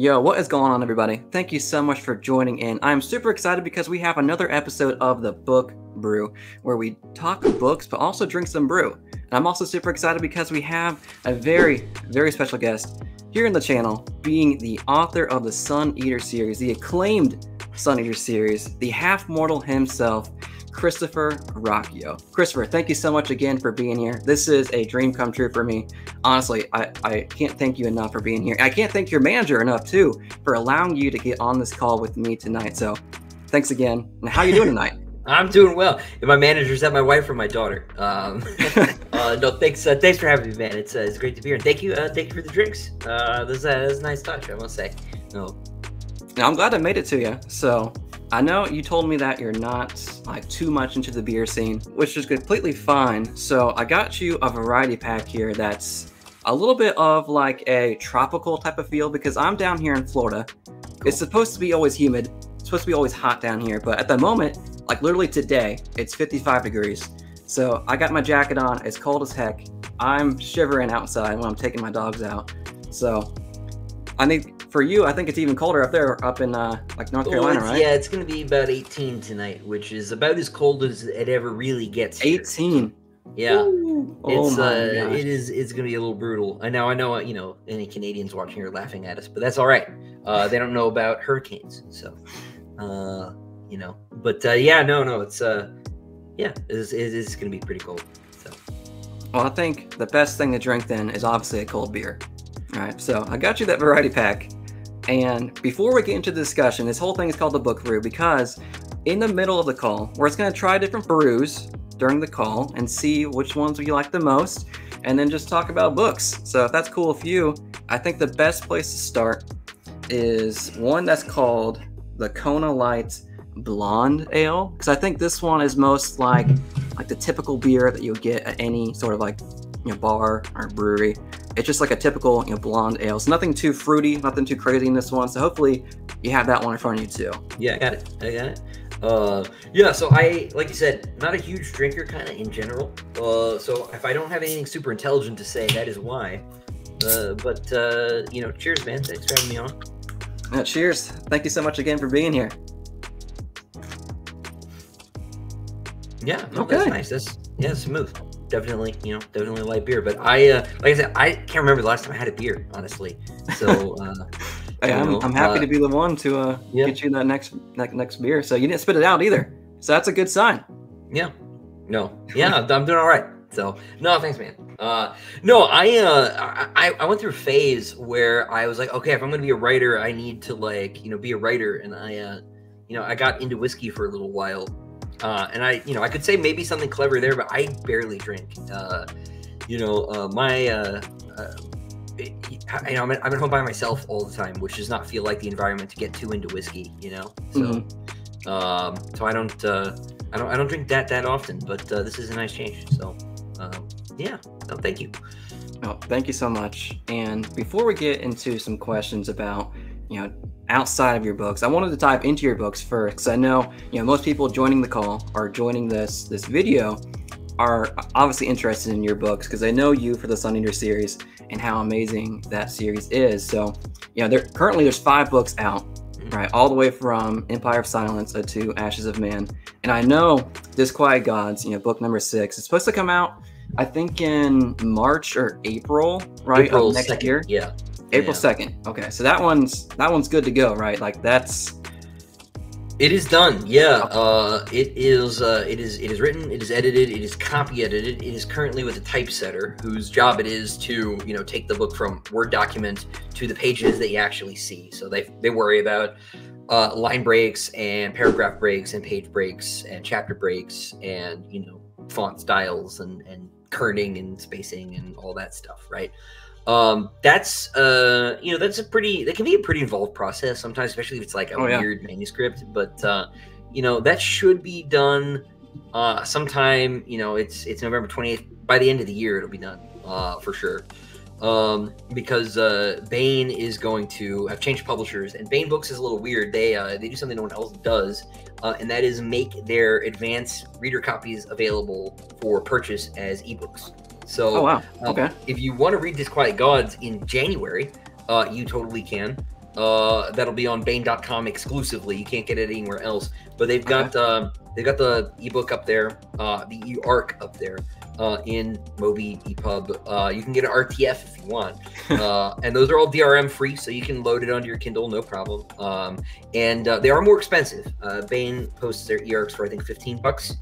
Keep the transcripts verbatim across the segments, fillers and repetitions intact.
Yo, what is going on, everybody? Thank you so much for joining in. I'm super excited because we have another episode of The Book Brew, where we talk books, but also drink some brew. And I'm also super excited because we have a very, very special guest here in the channel, being the author of the Sun Eater series, the acclaimed Sun Eater series, the half-mortal himself, Christopher Ruocchio. Christopher, thank you so much again for being here. This is a dream come true for me. Honestly, I, I can't thank you enough for being here. I can't thank your manager enough, too, for allowing you to get on this call with me tonight. So thanks again. And how are you doing tonight? I'm doing well. If my manager, is that my wife or my daughter? Um, uh, no, thanks uh, thanks for having me, man. It's, uh, it's great to be here. And thank you, uh, thank you for the drinks. Uh, that's a, a nice touch, I must say. No. Now, I'm glad I made it to you. So I know you told me that you're not like too much into the beer scene, which is completely fine. So I got you a variety pack here that's a little bit of like a tropical type of feel because I'm down here in Florida. Cool. It's supposed to be always humid. It's supposed to be always hot down here. But at the moment, like literally today, it's fifty-five degrees. So I got my jacket on. It's cold as heck. I'm shivering outside when I'm taking my dogs out. So I need... For you, I think it's even colder up there, up in uh, like North oh, Carolina, right? Yeah, it's going to be about eighteen tonight, which is about as cold as it ever really gets here. eighteen. Yeah. Ooh. It's oh uh, gosh. it is. It's going to be a little brutal. I know. I know. You know, any Canadians watching here laughing at us, but that's all right. Uh, they don't know about hurricanes, so uh, you know. But uh, yeah, no, no, it's uh, yeah, it's, it's going to be pretty cold. So, well, I think the best thing to drink then is obviously a cold beer. All right, so I got you that variety pack. And before we get into the discussion, this whole thing is called the book brew because in the middle of the call, we're just going to try different brews during the call and see which ones we like the most and then just talk about books. So if that's cool with you, I think the best place to start is one that's called the Kona Light Blonde Ale because I think this one is most like like the typical beer that you'll get at any sort of like you know, bar or brewery. It's just like a typical, you know, blonde ale. It's nothing too fruity, nothing too crazy in this one. So hopefully you have that one in front of you too. Yeah, I got it. I got it. Uh, yeah, so I, like you said, not a huge drinker kind of in general. Uh, so if I don't have anything super intelligent to say, that is why. Uh, but, uh, you know, cheers, man. Thanks for having me on. Yeah, cheers. Thank you so much again for being here. Yeah, no, okay. That's nice. That's, yeah, smooth. Definitely, you know, definitely light beer. But I, uh, like I said, I can't remember the last time I had a beer, honestly. So uh, hey, I'm, know, I'm happy uh, to be the one to uh, yeah. get you that next that next beer. So you didn't spit it out either. So that's a good sign. Yeah. No. Yeah, I'm doing all right. So no, thanks, man. Uh, no, I, uh, I I went through a phase where I was like, okay, if I'm gonna be a writer, I need to like, you know, be a writer. And I, uh, you know, I got into whiskey for a little while. Uh, and I, you know, I could say maybe something clever there, but I barely drink. Uh, you know, uh, my, uh, uh, it, I, you know, I'm at, I'm at home by myself all the time, which does not feel like the environment to get too into whiskey, you know? So, mm-hmm. um, so I don't, uh, I don't, I don't drink that that often, but uh, this is a nice change. So, um, yeah, no, thank you. Oh, thank you so much. And before we get into some questions about, you know, outside of your books, I wanted to dive into your books first because I know, you know, most people joining the call or joining this this video are obviously interested in your books because they know you for the Sun Eater series and how amazing that series is. So, you know, there currently there's five books out, right? All the way from Empire of Silence to Ashes of Man. And I know Disquiet Gods, you know, book number six, it's supposed to come out, I think, in March or April, right? April of next second, year. Yeah. April second. Okay, so that one's that one's good to go, right? Like that's it is done. Yeah, uh, it is. Uh, it is. It is written. It is edited. It is copy edited. It is currently with a typesetter whose job it is to you know take the book from Word document to the pages that you actually see. So they they worry about uh, line breaks and paragraph breaks and page breaks and chapter breaks and you know font styles and and kerning and spacing and all that stuff, right? Um, that's, uh, you know, that's a pretty, that can be a pretty involved process sometimes, especially if it's like a oh, yeah. weird manuscript, but, uh, you know, that should be done, uh, sometime, you know, it's, it's November twenty-eighth, by the end of the year, it'll be done, uh, for sure. Um, because, uh, Baen is going to have changed publishers, and Baen Books is a little weird. They, uh, they do something no one else does, uh, and that is make their advanced reader copies available for purchase as ebooks. So oh, wow. okay. um, if you want to read Disquiet Gods in January, uh, you totally can. Uh, that'll be on Baen dot com exclusively. You can't get it anywhere else. But they've got uh-huh. um, they've got the ebook up there, uh, the e-arc up there uh, in Moby EPUB. Uh, you can get an R T F if you want, uh, and those are all D R M free, so you can load it onto your Kindle, no problem. Um, and uh, they are more expensive. Uh, Baen posts their e-arcs for I think fifteen bucks.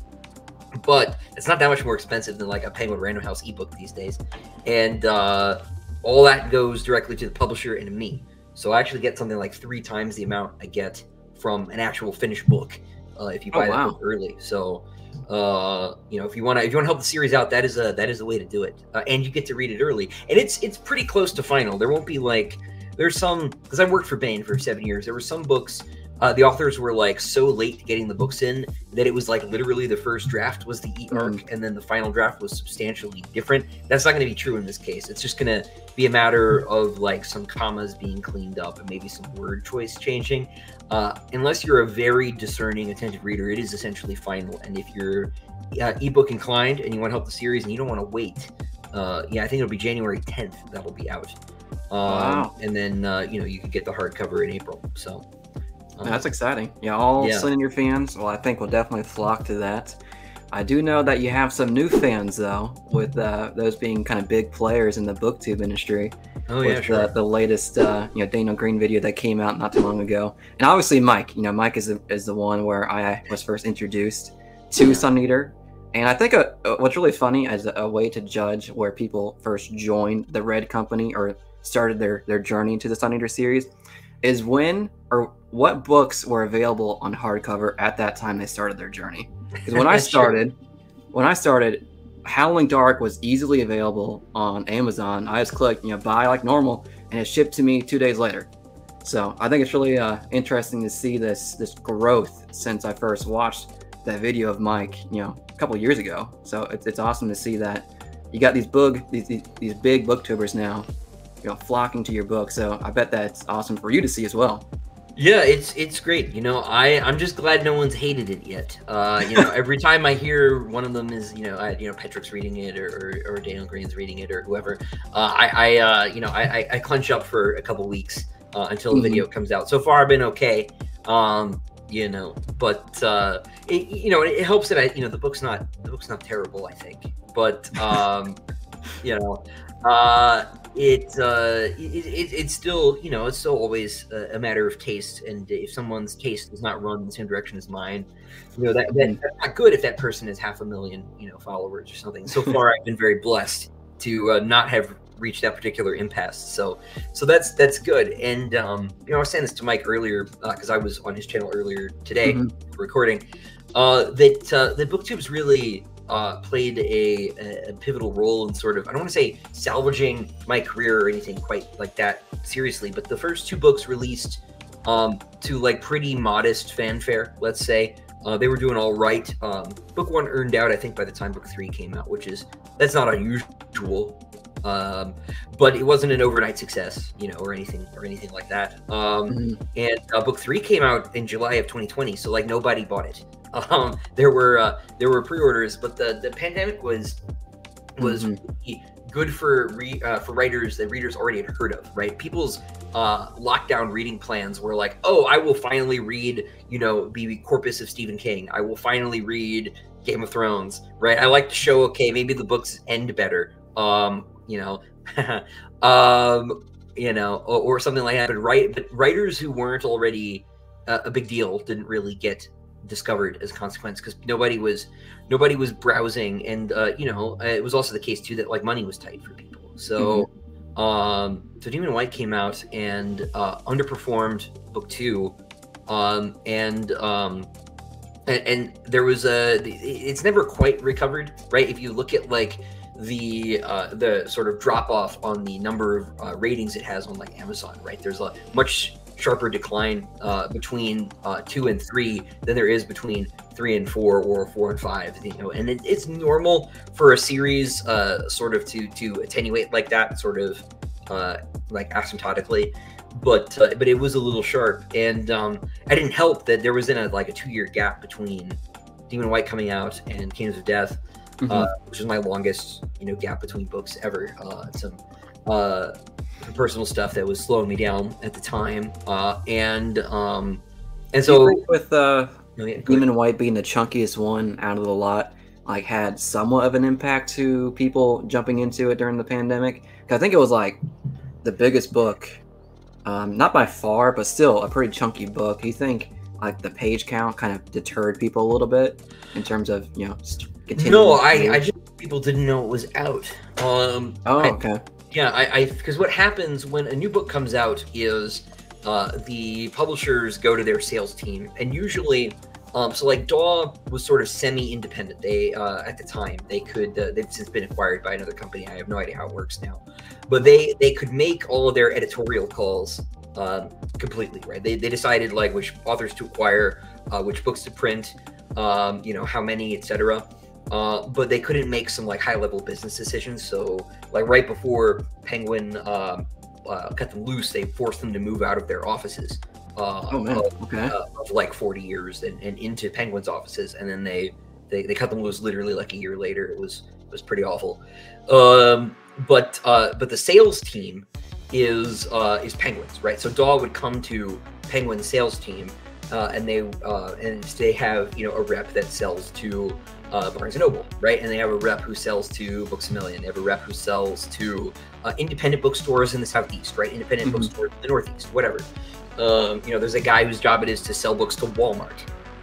But it's not that much more expensive than like a Penguin Random House ebook these days. And uh, all that goes directly to the publisher and to me. So I actually get something like three times the amount I get from an actual finished book uh, if you buy oh, wow. that book early. So, uh, you know, if you want to if you want to help the series out, that is a, that is the way to do it. Uh, and you get to read it early. And it's it's pretty close to final. There won't be like, there's some, because I worked for Baen for seven years. There were some books Uh, the authors were like so late getting the books in that it was like literally the first draft was the e-arc mm. and then the final draft was substantially different. That's not going to be true in this case. It's just going to be a matter of like some commas being cleaned up and maybe some word choice changing. Uh, unless you're a very discerning, attentive reader, it is essentially final. And if you're uh, ebook inclined and you want to help the series and you don't want to wait, uh, yeah, I think it'll be January tenth that'll be out. Um, wow. And then, uh, you know, you can get the hardcover in April. So. Um, That's exciting. Yeah, all yeah. senior fans, well, I think will definitely flock to that. I do know that you have some new fans, though, with uh, those being kind of big players in the booktube industry. Oh, with yeah, sure. The, the latest, uh, you know, Daniel Green video that came out not too long ago. And obviously Mike, you know, Mike is the, is the one where I was first introduced to yeah. Sun Eater. And I think a, a, what's really funny is a, a way to judge where people first joined the Red Company or started their, their journey to the Sun Eater series is when or what books were available on hardcover at that time they started their journey. Because when I started, true. when I started, Howling Dark was easily available on Amazon. I just clicked, you know, buy like normal, and it shipped to me two days later. So I think it's really uh, interesting to see this this growth since I first watched that video of Mike, you know, a couple of years ago. So it's it's awesome to see that you got these bug these these, these big booktubers now, you know, flocking to your book. So I bet that's awesome for you to see as well. Yeah, it's it's great. You know, I I'm just glad no one's hated it yet. Uh, you know, every time I hear one of them is you know I, you know Patrick's reading it or, or or Daniel Green's reading it or whoever, uh, I I uh, you know I, I I clench up for a couple weeks uh, until the mm-hmm. video comes out. So far I've been okay. Um, you know, but uh, it, you know it helps that I you know the book's not the book's not terrible I think, but um, you know. Uh, it, uh, it, it, it's still, you know, it's still always a, a matter of taste. And if someone's taste does not run in the same direction as mine, you know, that, that that's not good if that person has half a million, you know, followers or something. So far, I've been very blessed to uh, not have reached that particular impasse. So, so that's, that's good. And, um, you know, I was saying this to Mike earlier, uh, cause I was on his channel earlier today mm-hmm. recording, uh, that, uh, the BookTube's really, Uh, played a, a pivotal role in sort of, I don't want to say salvaging my career or anything quite like that seriously, but the first two books released um, to like pretty modest fanfare, let's say. Uh, they were doing all right. Um, book one earned out, I think, by the time book three came out, which is, that's not unusual. Um, but it wasn't an overnight success, you know, or anything or anything like that. Um, mm-hmm. And uh, book three came out in July of twenty twenty. So like nobody bought it. Um, there were uh, there were pre-orders, but the, the pandemic was was mm-hmm. really good for re, uh, for writers that readers already had heard of, right? People's uh, lockdown reading plans were like, oh, I will finally read, you know, the corpus of Stephen King. I will finally read Game of Thrones, right? I like to show, okay, maybe the books end better, um, you know, um, you know, or, or something like that. But, right, but writers who weren't already uh, a big deal didn't really get discovered as a consequence because nobody was nobody was browsing, and uh you know it was also the case too that like money was tight for people, so mm-hmm. um so Demon in White came out and uh underperformed book two, um and um and, and there was a it's never quite recovered, right? If you look at like the uh the sort of drop off on the number of uh, ratings it has on like Amazon, right, there's a much sharper decline uh, between uh, two and three than there is between three and four or four and five. You know, and it, it's normal for a series uh, sort of to to attenuate like that, sort of uh, like asymptotically. But uh, but it was a little sharp, and um, I didn't help that there was in a like a two year gap between Demon in White coming out and Kingdoms of Death, mm-hmm. uh, which is my longest you know gap between books ever. Uh, some uh, personal stuff that was slowing me down at the time. Uh, and um, and so with uh, oh, yeah, Demon in White being the chunkiest one out of the lot, like had somewhat of an impact to people jumping into it during the pandemic. Cause I think it was like the biggest book, um, not by far, but still a pretty chunky book. You think like the page count kind of deterred people a little bit in terms of, you know, continuing? No, I, I just, people didn't know it was out. Um, oh, okay. I, yeah, I, because what happens when a new book comes out is uh, the publishers go to their sales team, and usually, Um, so like D A W was sort of semi-independent. They uh, at the time they could uh, they've since been acquired by another company. I have no idea how it works now, but they they could make all of their editorial calls uh, completely right. They they decided like which authors to acquire, uh, which books to print, um, you know, how many, et cetera. Uh, but they couldn't make some like high-level business decisions. So like right before Penguin uh, uh, cut them loose, they forced them to move out of their offices. Uh, oh, man. Of, okay. uh, of like forty years and, and into Penguin's offices, and then they, they they cut them loose literally like a year later. It was it was pretty awful, um, but uh, but the sales team is uh, is Penguin's, right? So D A W would come to Penguin's sales team, uh, and they uh, and they have, you know, a rep that sells to uh, Barnes and Noble, right? And they have a rep who sells to Books A Million. They have a rep who sells to uh, independent bookstores in the Southeast, right? Independent mm-hmm. bookstores in the Northeast, whatever. Um, you know, there's a guy whose job it is to sell books to Walmart,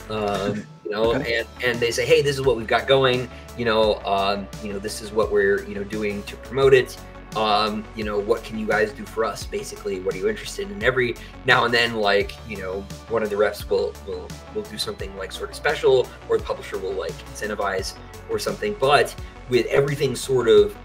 um, you know, okay. and, and they say, hey, this is what we've got going, you know, um, you know, this is what we're, you know, doing to promote it. Um, you know, what can you guys do for us? Basically, what are you interested in? Every now and then, like, you know, one of the reps will, will, will do something like sort of special, or the publisher will like incentivize or something. But with everything sort of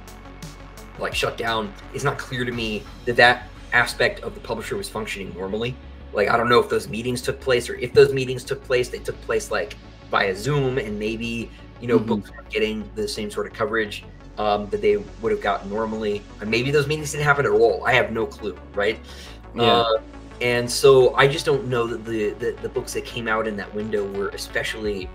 like shut down, it's not clear to me that that aspect of the publisher was functioning normally. Like, I don't know if those meetings took place, or if those meetings took place, they took place like via Zoom, and maybe, you know, mm-hmm. books weren't getting the same sort of coverage um, that they would have gotten normally. And maybe those meetings didn't happen at all. I have no clue, right? Yeah. Uh, and so I just don't know that the, the, the books that came out in that window were especially,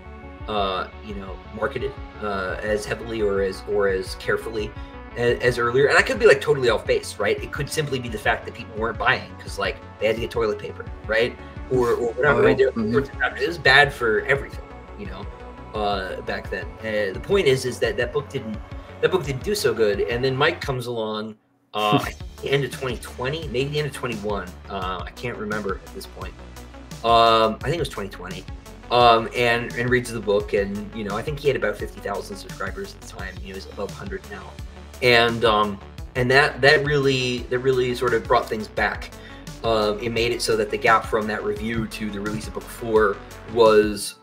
uh, you know, marketed uh, as heavily or as, or as carefully as earlier. And I could be like totally off base, right? It could simply be the fact that people weren't buying because like they had to get toilet paper, right? Or, or whatever. Oh, right? Mm-hmm. It was bad for everything, you know, uh, back then. Uh, the point is, is that that book didn't, that book didn't do so good. And then Mike comes along, uh, I think the end of twenty twenty, maybe the end of twenty-one. Uh, I can't remember at this point. Um, I think it was twenty twenty. Um, and, and reads the book. And, you know, I think he had about fifty thousand subscribers at the time. He was above one hundred now. And um, and that that really that really sort of brought things back. Uh, it made it so that the gap from that review to the release of book four was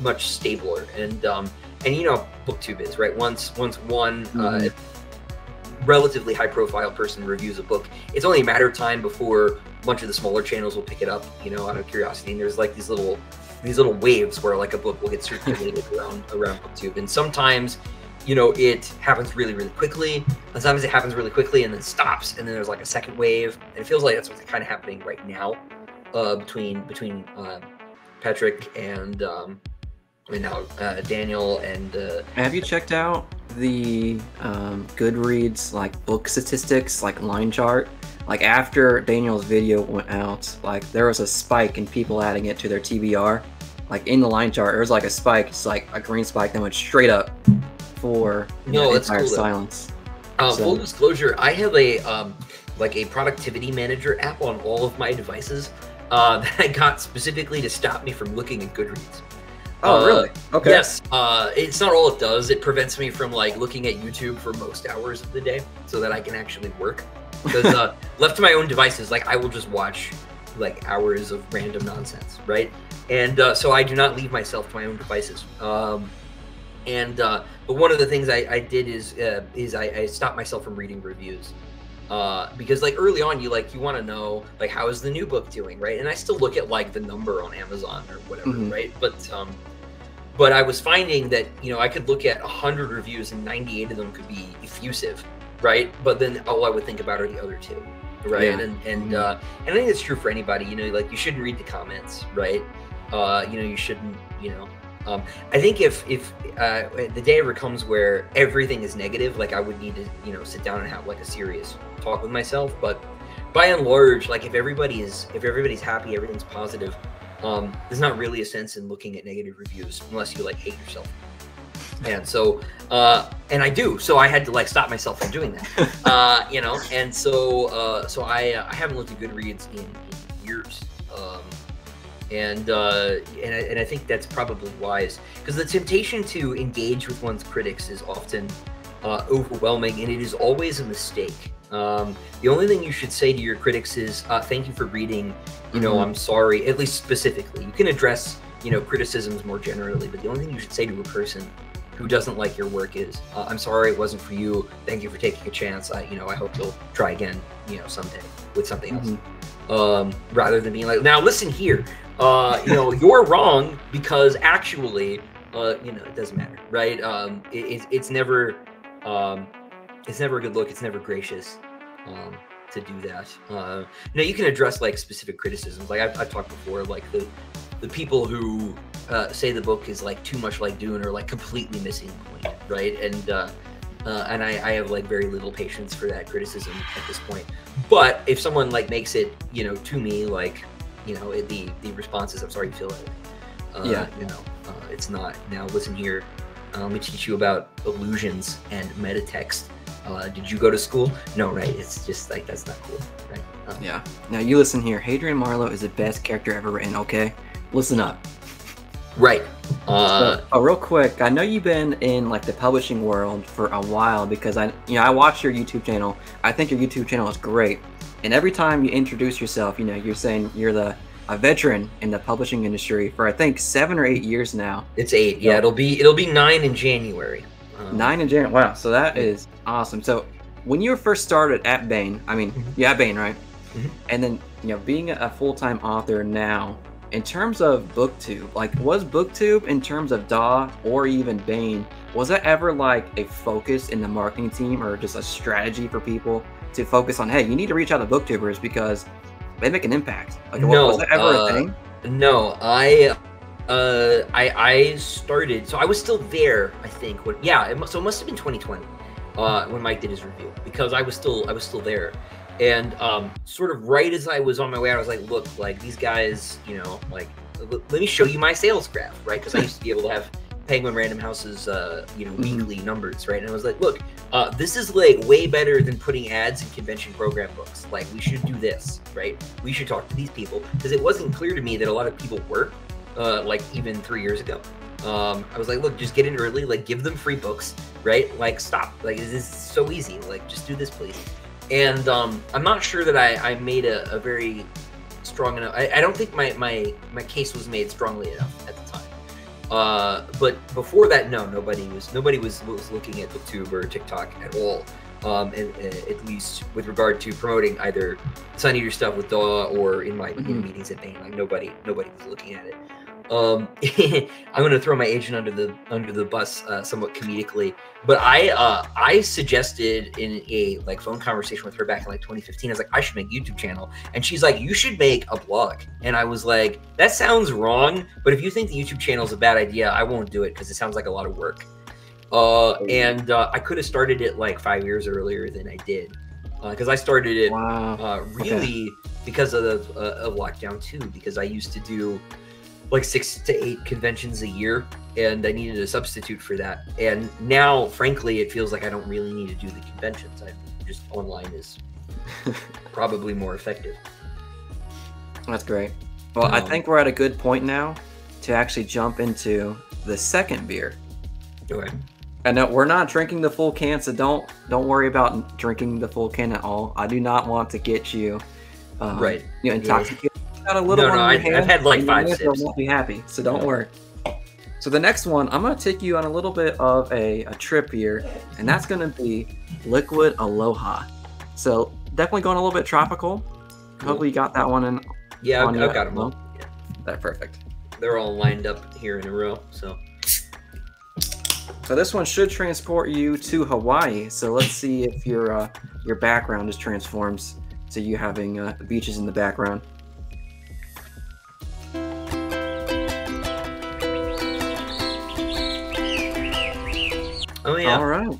much stabler. And um, and you know, BookTube is, right? Once once one mm-hmm. uh, relatively high profile person reviews a book, it's only a matter of time before a bunch of the smaller channels will pick it up. You know, out of curiosity. And there's like these little these little waves where like a book will get circulated around around BookTube, and sometimes, you know, it happens really, really quickly. Sometimes it happens really quickly and then stops, and then there's like a second wave. And it feels like that's what's kind of happening right now uh, between between uh, Patrick and um, and now uh, Daniel and. Uh, Have you checked out the um, Goodreads like book statistics, like line chart? Like after Daniel's video went out, like there was a spike in people adding it to their T B R. Like in the line chart, there was like a spike. It's like a green spike that went straight up. For no, that's cool. Silence. Uh, so. Full disclosure, I have a um, like a productivity manager app on all of my devices uh, that I got specifically to stop me from looking at Goodreads. Oh, uh, really? Okay. Yes. Uh, it's not all it does. It prevents me from like looking at YouTube for most hours of the day, so that I can actually work. Because uh, left to my own devices, like I will just watch like hours of random nonsense, right? And uh, so I do not leave myself to my own devices. Um, And uh, but one of the things I, I did is uh, is I, I stopped myself from reading reviews uh, because like early on you like you want to know like how is the new book doing, right? And I still look at like the number on Amazon or whatever, mm-hmm. right? But um, but I was finding that, you know, I could look at a hundred reviews and ninety-eight of them could be effusive, right? But then all I would think about are the other two, right? Yeah. And and mm-hmm. uh, and I think it's true for anybody, you know, like you shouldn't read the comments, right? Uh, you know, you shouldn't, you know. Um, I think if if uh, the day ever comes where everything is negative, like I would need to, you know, sit down and have like a serious talk with myself. But by and large, like if everybody is if everybody's happy, everything's positive. Um, there's not really a sense in looking at negative reviews unless you like hate yourself. And so, uh, and I do. So I had to like stop myself from doing that, uh, you know. And so, uh, so I uh, I haven't looked at Goodreads in, in years. Um, And, uh, and, I, and I think that's probably wise, because the temptation to engage with one's critics is often uh, overwhelming, and it is always a mistake. Um, the only thing you should say to your critics is, uh, thank you for reading, you know, mm-hmm. I'm sorry, at least specifically. You can address, you know, criticisms more generally, but the only thing you should say to a person who doesn't like your work is, uh, I'm sorry it wasn't for you, thank you for taking a chance, I, you know, I hope you'll try again, you know, someday with something else. Mm-hmm. um, rather than being like, now listen here. Uh, you know, you're wrong because actually, uh, you know, it doesn't matter, right? Um, it, it's, it's never, um, it's never a good look. It's never gracious um, to do that. Uh, now you can address like specific criticisms. Like I've, I've talked before, like the the people who uh, say the book is like too much like Dune are like completely missing the point, right? And uh, uh, and I, I have like very little patience for that criticism at this point. But if someone like makes it, you know, to me like. You know, it, the the responses, I'm sorry you feel that way. Uh, yeah. You know, uh, it's not. Now listen here, uh, let me teach you about allusions and metatext. Uh, did you go to school? No, right? It's just like, that's not cool, right? Um, yeah. Now you listen here, Hadrian Marlowe is the best character ever written, okay? Listen up. Right. Uh, so, oh, real quick, I know you've been in like the publishing world for a while because I, you know, I watch your YouTube channel. I think your YouTube channel is great. And every time you introduce yourself, you know, you're saying you're the a veteran in the publishing industry for I think seven or eight years now. It's eight, yeah. So, it'll be it'll be nine in January. Um, nine in January. Wow. So that is awesome. So when you first started at Baen, I mean, mm-hmm. yeah, Baen, right? Mm-hmm. And then you know, being a full-time author now, in terms of BookTube, like was BookTube in terms of D A W or even Baen, was that ever like a focus in the marketing team or just a strategy for people? To focus on, hey, you need to reach out to booktubers because they make an impact. Like, no, what, was that ever uh, a thing? No, I, uh, I, I started. So I was still there, I think. When, yeah, it must, so it must have been twenty twenty uh, when Mike did his review because I was still, I was still there, and um, sort of right as I was on my way, I was like, look, like these guys, you know, like let me show you my sales graph, right? Because I used to be able to have Penguin Random House's, uh, you know, mm-hmm. weekly numbers, right? And I was like, look, uh, this is like way better than putting ads in convention program books. Like, we should do this, right? We should talk to these people because it wasn't clear to me that a lot of people were, uh, like even three years ago. Um, I was like, look, just get in early, like give them free books, right? Like, stop, like this is so easy. Like, just do this, please. And um, I'm not sure that I, I made a, a very strong enough. I, I don't think my my my case was made strongly enough at the time. Uh, but before that, no, nobody was nobody was, was looking at BookTube or TikTok at all, um, and, and at least with regard to promoting either Sun Eater stuff with D A W or in my mm-hmm. you know, meetings at Baen. Like nobody, nobody was looking at it. Um, I'm going to throw my agent under the under the bus uh, somewhat comedically, but I uh, I suggested in a like phone conversation with her back in like twenty fifteen. I was like, I should make a YouTube channel, and she's like, you should make a blog. And I was like, that sounds wrong, but if you think the YouTube channel is a bad idea, I won't do it because it sounds like a lot of work. Uh, and uh, I could have started it like five years earlier than I did, because uh, I started it wow. uh, really okay. because of the uh, of lockdown too. Because I used to do like six to eight conventions a year, and I needed a substitute for that. And now, frankly, it feels like I don't really need to do the conventions. I just online is probably more effective. That's great. Well, um, I think we're at a good point now to actually jump into the second beer. Okay. And no, we're not drinking the full can, so don't don't worry about drinking the full can at all. I do not want to get you um, right, you know, intoxicated. Yeah. Got a little no, no, I, I've had like five sips. I won't be happy, so don't yeah. worry. So the next one, I'm going to take you on a little bit of a, a trip here, and that's going to be Liquid Aloha. So definitely going a little bit tropical. Cool. Hopefully you got that one in. Yeah, on I've, I've got them all. Yeah. That's perfect. They're all lined up here in a row, so. So this one should transport you to Hawaii. So let's see if your uh, your background just transforms to you having uh, the beaches in the background. Oh yeah. All right.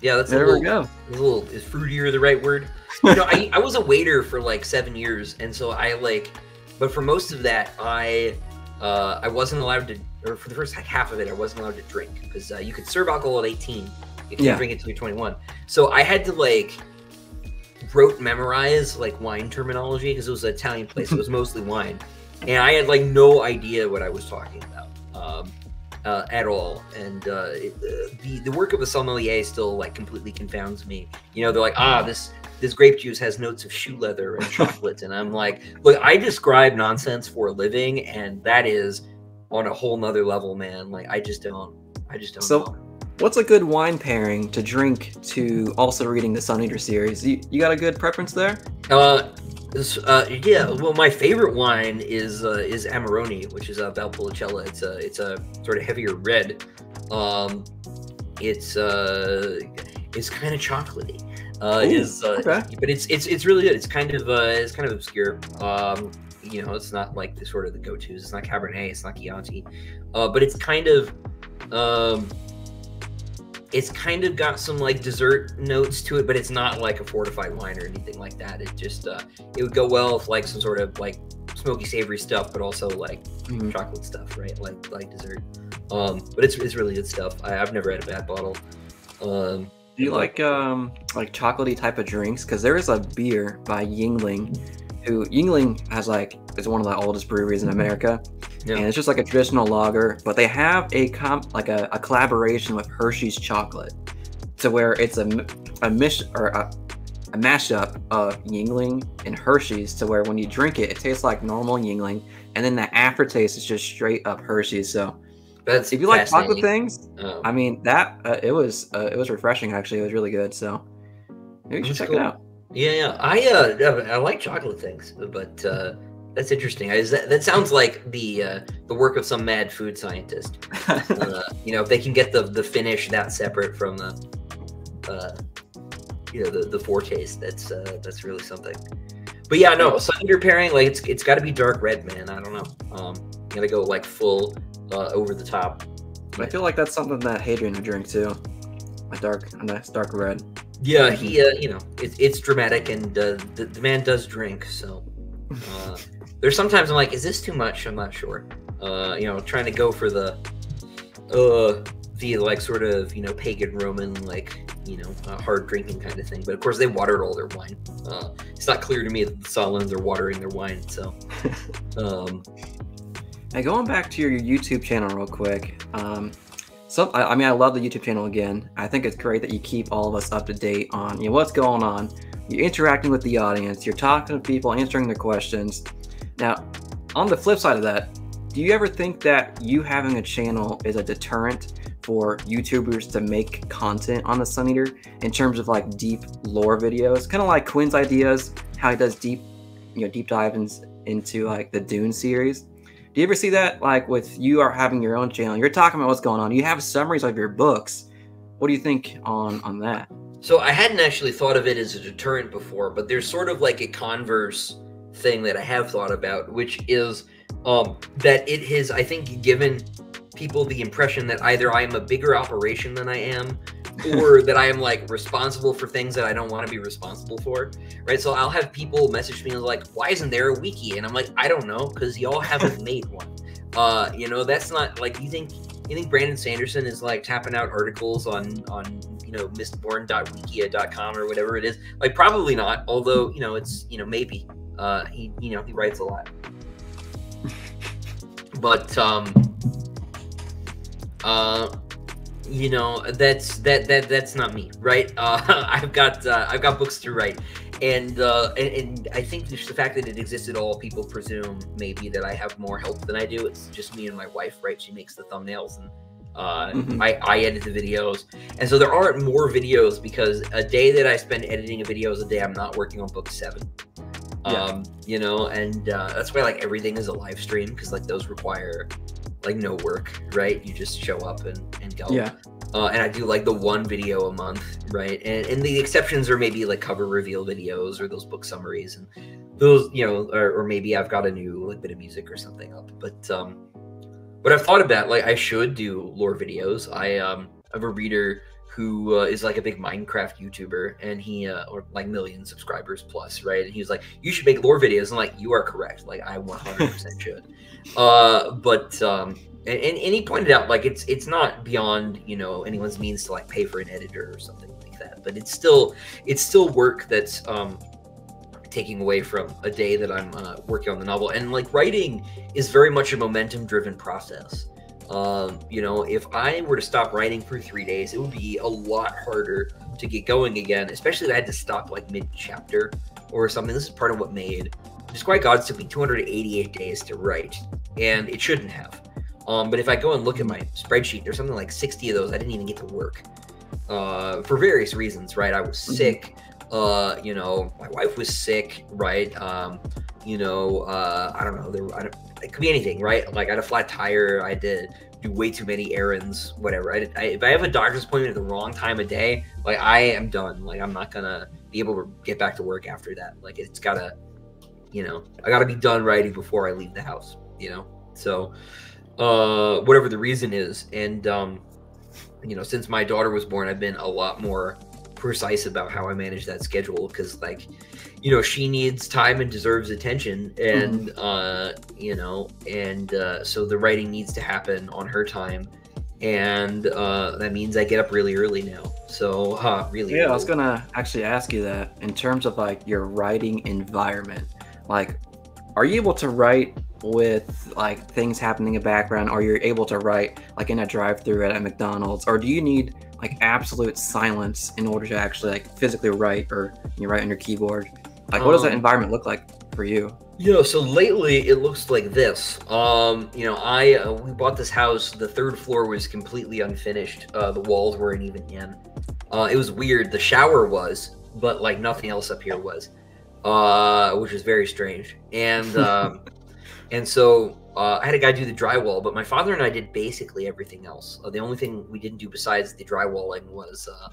Yeah, that's there a little, we go. A little, is fruitier the right word? You know, I I was a waiter for like seven years, and so I like, but for most of that, I uh, I wasn't allowed to, or for the first like, half of it, I wasn't allowed to drink because uh, you could serve alcohol at eighteen if you yeah. drink it till you're twenty-one. So I had to like rote memorize like wine terminology because it was an Italian place. It was mostly wine, and I had like no idea what I was talking about. Um, Uh, at all, and uh, it, uh, the the work of a sommelier still like completely confounds me. You know, they're like, ah, this this grape juice has notes of shoe leather and chocolate, and I'm like, look, I describe nonsense for a living, and that is on a whole nother level, man. Like, I just don't, I just don't. So, know. What's a good wine pairing to drink to also reading the Sun Eater series? You you got a good preference there? Uh, uh yeah. Well, my favorite wine is uh, is Amarone, which is a uh, Valpolicella. It's a it's a sort of heavier red. Um, it's uh, it's kind of chocolatey. Uh, Ooh, is uh, okay. But it's it's it's really good. It's kind of uh, it's kind of obscure. Um, you know, it's not like the sort of the go-tos. It's not Cabernet. It's not Chianti. Uh, but it's kind of um. It's kind of got some like dessert notes to it, but it's not like a fortified wine or anything like that. It just, uh, it would go well with like some sort of like smoky savory stuff, but also like mm-hmm. chocolate stuff, right? Like, like dessert. Um, but it's, it's really good stuff. I, I've never had a bad bottle. Um, Do you like, like, um, like chocolatey type of drinks? Cause there is a beer by Yingling who Yingling has like, it's one of the oldest breweries in America. Yeah. And it's just like a traditional lager, but they have a comp, like a, a collaboration with Hershey's chocolate, to where it's a a mish or a, a mashup of Yingling and Hershey's, to where when you drink it, it tastes like normal Yingling, and then the aftertaste is just straight up Hershey's. So, that's if you like chocolate things, um, I mean that uh, it was uh, it was refreshing actually. It was really good. So maybe you should check cool. it out. Yeah, yeah. I uh, I like chocolate things, but. Uh... That's interesting. I, that, that sounds like the uh, the work of some mad food scientist. Uh, you know, if they can get the the finish that separate from the, uh, you know, the the foretaste, that's uh, that's really something. But yeah, no, Sun Eater pairing, like it's it's got to be dark red, man. I don't know. Um, gotta go like full uh, over the top. I feel like that's something that Hadrian would drink too. A dark, a nice dark red. Yeah, he, uh, you know, it's it's dramatic, and uh, the, the man does drink, so. Uh, There's sometimes I'm like, is this too much? I'm not sure. Uh, you know, trying to go for the, uh, the like sort of, you know, pagan Roman, like, you know, uh, hard drinking kind of thing. But of course they watered all their wine. Uh, it's not clear to me that the Solons are watering their wine. So, um, now going back to your YouTube channel real quick. Um, so, I, I mean, I love the YouTube channel again. I think it's great that you keep all of us up to date on, you know, what's going on. You're interacting with the audience. You're talking to people, answering their questions. Now, on the flip side of that, do you ever think that you having a channel is a deterrent for YouTubers to make content on the Sun Eater in terms of like deep lore videos? Kind of like Quinn's Ideas, how he does deep, you know, deep dives into like the Dune series. Do you ever see that like with you are having your own channel, you're talking about what's going on, you have summaries of your books. What do you think on, on that? So I hadn't actually thought of it as a deterrent before, but there's sort of like a converse thing that I have thought about, which is um, that it has, I think, given people the impression that either I am a bigger operation than I am, or that I am like responsible for things that I don't want to be responsible for, right? So I'll have people message me like, why isn't there a wiki? And I'm like, I don't know, because y'all haven't made one. Uh, you know, that's not like, you think you think Brandon Sanderson is like tapping out articles on, on you know, mistborn dot wikia dot com or whatever it is? Like, probably not, although, you know, it's, you know, maybe. Uh, he, you know, he writes a lot, but, um, uh, you know, that's, that, that, that's not me, right? Uh, I've got, uh, I've got books to write, and, uh, and, and I think just the fact that it exists at all, people presume maybe that I have more help than I do. It's just me and my wife, right? She makes the thumbnails, and, uh, mm-hmm. I, I edit the videos, and so there aren't more videos, because a day that I spend editing a video is a day I'm not working on book seven. Yeah. Um, you know, and uh, that's why like everything is a live stream, because like those require like no work, right? You just show up and, and go. Yeah. Uh, and I do like the one video a month, right? And, and the exceptions are maybe like cover reveal videos or those book summaries, and those, you know, or, or maybe I've got a new like bit of music or something up. But um, what I've thought about, like I should do lore videos. I um, have a reader who uh, is like a big Minecraft YouTuber, and he uh, or like million subscribers plus, right? And he was like, "You should make lore videos." And like, you are correct. Like, I one hundred percent should. Uh, but um, and and he pointed out like it's it's not beyond, you know, anyone's means to like pay for an editor or something like that. But it's still it's still work that's um, taking away from a day that I'm uh, working on the novel. And like writing is very much a momentum-driven process. Um, you know, if I were to stop writing for three days, it would be a lot harder to get going again, especially if I had to stop like mid-chapter or something. This is part of what made Disquiet Gods took me two hundred eighty-eight days to write, and it shouldn't have. Um, but if I go and look at my spreadsheet, there's something like sixty of those I didn't even get to work uh, for various reasons, right? I was sick, uh, you know, my wife was sick, right? Um, you know, uh, I don't know, there, I don't, it could be anything, right? Like I had a flat tire, I did do way too many errands, whatever. I, did, I if I have a doctor's appointment at the wrong time of day, like I am done. Like I'm not gonna be able to get back to work after that. Like it's gotta, you know, I gotta be done writing before I leave the house, you know? So uh, whatever the reason is. And, um, you know, since my daughter was born, I've been a lot more precise about how I manage that schedule, because like, you know, she needs time and deserves attention, and mm-hmm. uh you know, and uh so the writing needs to happen on her time, and uh that means I get up really early now. So huh, really yeah early. I was gonna actually ask you that, in terms of like your writing environment, like are you able to write with like things happening in the background? Are you able to write like in a drive-thru at a McDonald's, or do you need like absolute silence in order to actually like physically write, or you write on your keyboard? Like what um, does that environment look like for you? You know, so lately it looks like this. Um, you know, I uh, we bought this house. The third floor was completely unfinished. Uh, the walls weren't even in. Uh, it was weird. The shower was, but like nothing else up here was, uh, which was very strange. And um, and so uh, I had a guy do the drywall, but my father and I did basically everything else. Uh, the only thing we didn't do besides the drywalling was. Uh,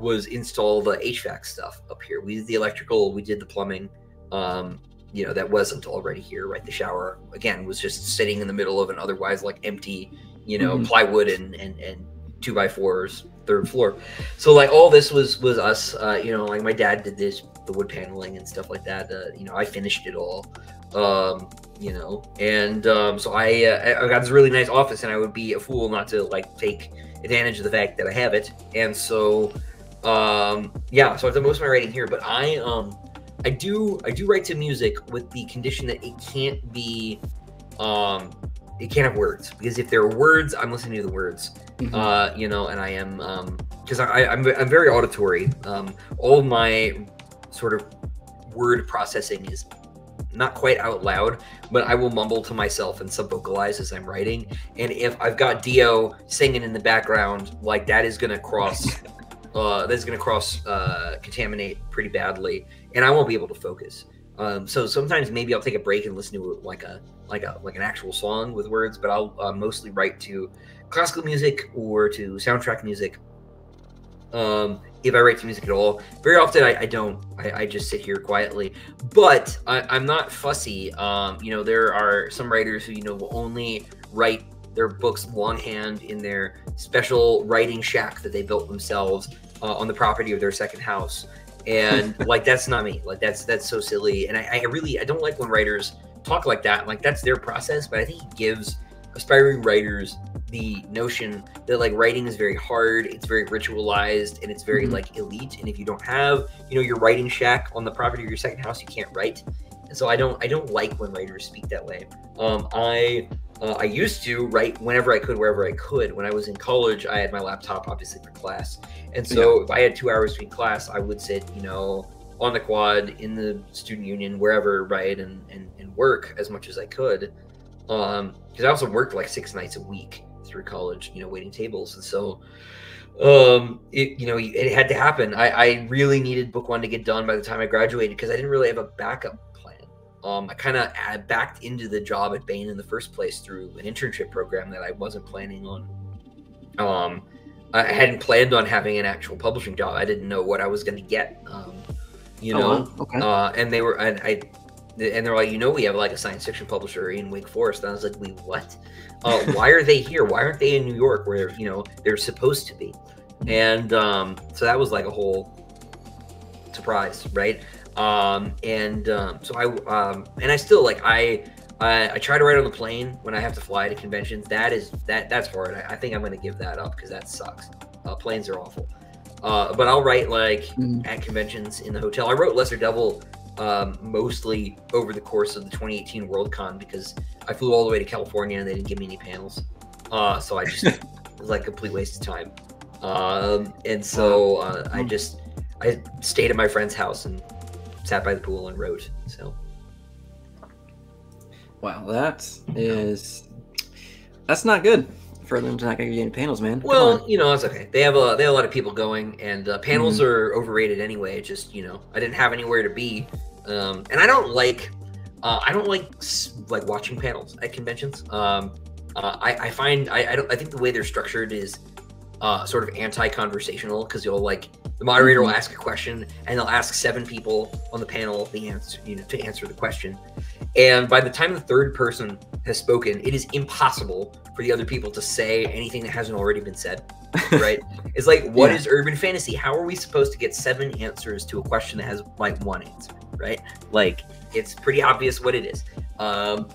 was install the H V A C stuff up here. We did the electrical, we did the plumbing. Um, you know, that wasn't already here, right? The shower, again, was just sitting in the middle of an otherwise like empty, you know, mm-hmm. plywood and, and, and two by fours, third floor. So like all this was, was us, uh, you know, like my dad did this, the wood paneling and stuff like that. Uh, you know, I finished it all, um, you know, and um, so I, uh, I got this really nice office, and I would be a fool not to like take advantage of the fact that I have it. And so, um yeah, so I've done most of my writing here, but I um I do I do write to music with the condition that it can't be um it can't have words, because if there are words, I'm listening to the words. Mm-hmm. Uh you know, and I am um because I I'm, I'm very auditory. Um all of my sort of word processing is not quite out loud, but I will mumble to myself and sub-vocalize as I'm writing, and if I've got D O singing in the background, like that is gonna cross Uh, that's going to cross uh, contaminate pretty badly, and I won't be able to focus. Um, so sometimes maybe I'll take a break and listen to like a like a like an actual song with words, but I'll uh, mostly write to classical music or to soundtrack music. Um, if I write to music at all, very often I, I don't. I, I just sit here quietly, but I, I'm not fussy. Um, you know, there are some writers who you know will only write their books longhand in their special writing shack that they built themselves uh, on the property of their second house. And like, that's not me. Like that's, that's so silly. And I, I really, I don't like when writers talk like that. Like that's their process, but I think it gives aspiring writers the notion that like writing is very hard. It's very ritualized, and it's very mm-hmm. like elite. And if you don't have, you know, your writing shack on the property of your second house, you can't write. And so I don't, I don't like when writers speak that way. Um, I, Uh, I used to write whenever I could, wherever I could. When I was in college, I had my laptop, obviously, for class. And so yeah. if I had two hours between class, I would sit, you know, on the quad, in the student union, wherever, right, and, and, and work as much as I could. Um, because I also worked like six nights a week through college, you know, waiting tables. And so, um, it, you know, it had to happen. I, I really needed book one to get done by the time I graduated, because I didn't really have a backup. Um, I kind of backed into the job at Baen in the first place through an internship program that I wasn't planning on. Um, I hadn't planned on having an actual publishing job. I didn't know what I was going to get, um, you oh, know. Okay. Uh, and they were, and I, and they're like, you know, we have like a science fiction publisher in Wake Forest. And I was like, we what? Uh, why are they here? Why aren't they in New York, where you know they're supposed to be? And um, so that was like a whole surprise, right? Um, and um, so I, um, and I still like, I, I, I try to write on the plane when I have to fly to conventions. That is, that that's hard. I, I think I'm going to give that up because that sucks. Uh, planes are awful. Uh, but I'll write like mm. at conventions in the hotel. I wrote Lesser Devil um, mostly over the course of the twenty eighteen Worldcon because I flew all the way to California and they didn't give me any panels. Uh, so I just, it was like a complete waste of time. Um, and so uh, I just, I stayed at my friend's house and sat by the pool and wrote, so. Wow, that is, that's not good for them to not give you any panels, man. Come well, on. You know, it's okay. They have a, they have a lot of people going, and uh, panels mm. are overrated anyway. It's just, you know, I didn't have anywhere to be. Um, and I don't like, uh, I don't like, like watching panels at conventions. Um, uh, I, I find, I, I, don't, I think the way they're structured is uh, sort of anti-conversational, because you'll like, the moderator will ask a question, and they'll ask seven people on the panel the answer, you know, to answer the question. And by the time the third person has spoken, it is impossible for the other people to say anything that hasn't already been said, right? It's like, what yeah. is urban fantasy? How are we supposed to get seven answers to a question that has like one answer, right? Like, it's pretty obvious what it is, um,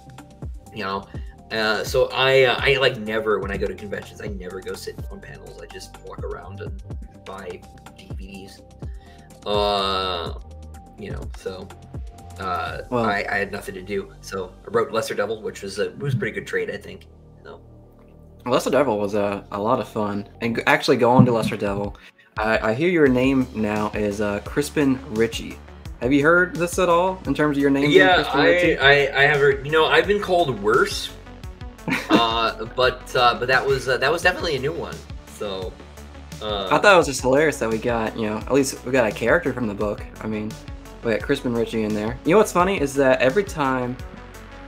you know? Uh, so I, uh, I like never, when I go to conventions, I never go sit on panels. I just walk around and buy D V Ds, uh, you know, so uh, well, I, I had nothing to do. So I wrote Lesser Devil, which was a was a pretty good trade, I think. So. Lesser Devil was a, a lot of fun. And actually, go on to Lesser Devil. I, I hear your name now is uh, Crispin Ritchie. Have you heard this at all in terms of your name? Yeah, I, I, I have heard. You know, I've been called worse, uh, but uh, but that was uh, that was definitely a new one. So. Uh, I thought it was just hilarious that we got, you know, at least we got a character from the book. I mean, we got Crispin Ritchie in there. You know what's funny is that every time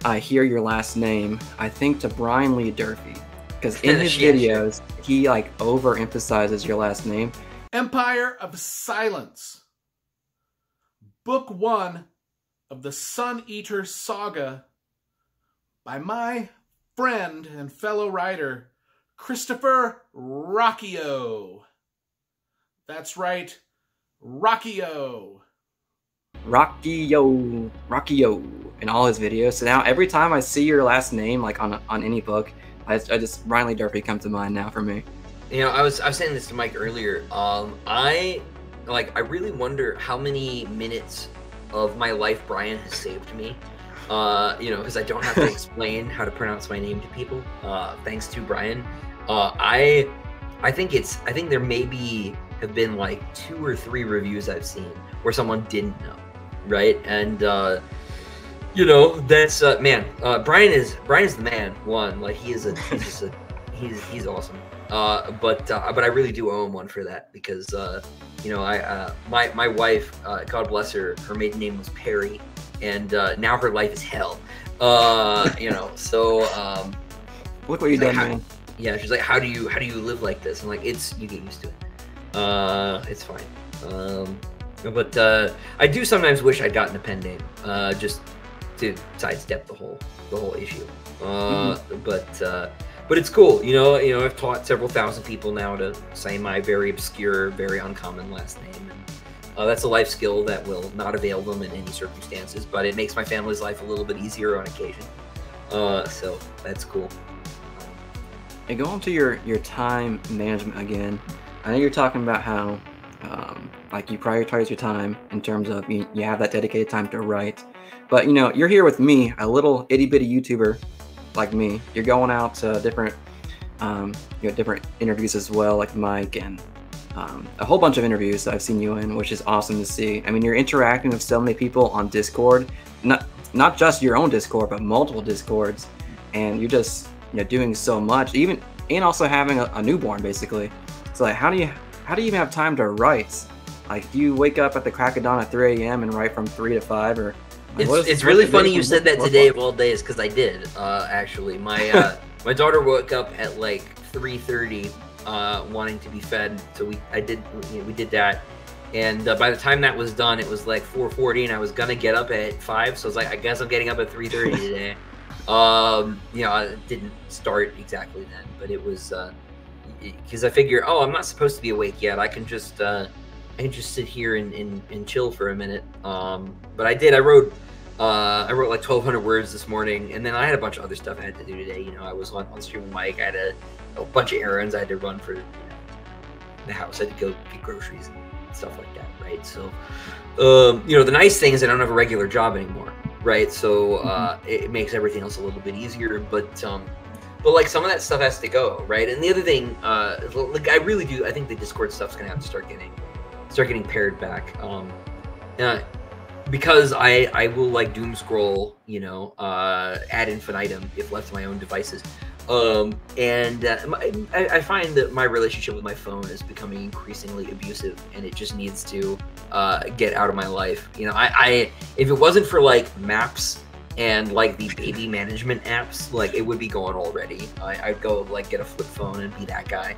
I hear your last name, I think to Brian Lee Durfee. Because in his videos, he, like, overemphasizes your last name. Empire of Silence. Book one of the Sun Eater saga by my friend and fellow writer, Christopher Ruocchio. That's right, Ruocchio. Ruocchio, Ruocchio, in all his videos. So now every time I see your last name, like on on any book, I, I just Brian Lee Durfee comes to mind now for me. You know, I was I was saying this to Mike earlier. Um, I like I really wonder how many minutes of my life Brian has saved me. Uh, you know, because I don't have to explain how to pronounce my name to people. Uh, thanks to Brian. Uh, I, I think it's, I think there maybe have been like two or three reviews I've seen where someone didn't know, right? And, uh, you know, that's, uh, man, uh, Brian is, Brian is the man, one. Like, he is a, he's just a, he's, he's awesome. Uh, but, uh, but I really do owe him one for that because, uh, you know, I, uh, my, my wife, uh, God bless her, her maiden name was Perry. And uh, now her life is hell, uh, you know. So um, look what you done, man. Yeah, she's like, "How do you how do you live like this?" I'm like, "It's you get used to it. Uh, it's fine." Um, but uh, I do sometimes wish I'd gotten a pen name, uh, just to sidestep the whole the whole issue. Uh, mm-hmm. But uh, but it's cool, you know. You know, I've taught several thousand people now to say my very obscure, very uncommon last name. And, Uh, that's a life skill that will not avail them in any circumstances, but it makes my family's life a little bit easier on occasion. Uh, so that's cool. And go on to your, your time management again. I know you're talking about how um, like you prioritize your time in terms of you, you have that dedicated time to write. But, you know, you're here with me, a little itty-bitty YouTuber like me. You're going out to different, um, you know, different interviews as well, like Mike and... Um, a whole bunch of interviews that I've seen you in, which is awesome to see. I mean, you're interacting with so many people on Discord, not not just your own Discord, but multiple Discords, and you're just, you know, doing so much. Even and also having a, a newborn, basically. So like, how do you how do you even have time to write? Like, do you wake up at the crack of dawn at three A M and write from three to five, or? Like, it's it's really funny you said that today of all days, because I did uh, actually. My uh, my daughter woke up at like three thirty. Uh, wanting to be fed, so we I did you know, we did that, and uh, by the time that was done, it was like four forty, and I was gonna get up at five, so I was like, I guess I'm getting up at three thirty today. um, you know, I didn't start exactly then, but it was uh, because I figure, oh, I'm not supposed to be awake yet. I can just uh, I can just sit here and, and, and chill for a minute. Um, but I did. I wrote uh, I wrote like twelve hundred words this morning, and then I had a bunch of other stuff I had to do today. You know, I was on, on stream with Mike. I had a, a bunch of errands I had to run for, you know, the house. I had to go get groceries and stuff like that, right? So, um, you know, the nice thing is I don't have a regular job anymore, right? So uh, mm-hmm. it, it makes everything else a little bit easier, but. Um, But like some of that stuff has to go, right? And the other thing, uh, like I really do, I think the Discord stuff's gonna have to start getting, start getting pared back, um, uh, because I I will like doom scroll, you know, uh, ad infinitum if left to my own devices, um, and uh, my, I, I find that my relationship with my phone is becoming increasingly abusive, and it just needs to uh, get out of my life. You know, I, I if it wasn't for like maps and like the baby management apps, like it would be going already. I, I'd go like get a flip phone and be that guy.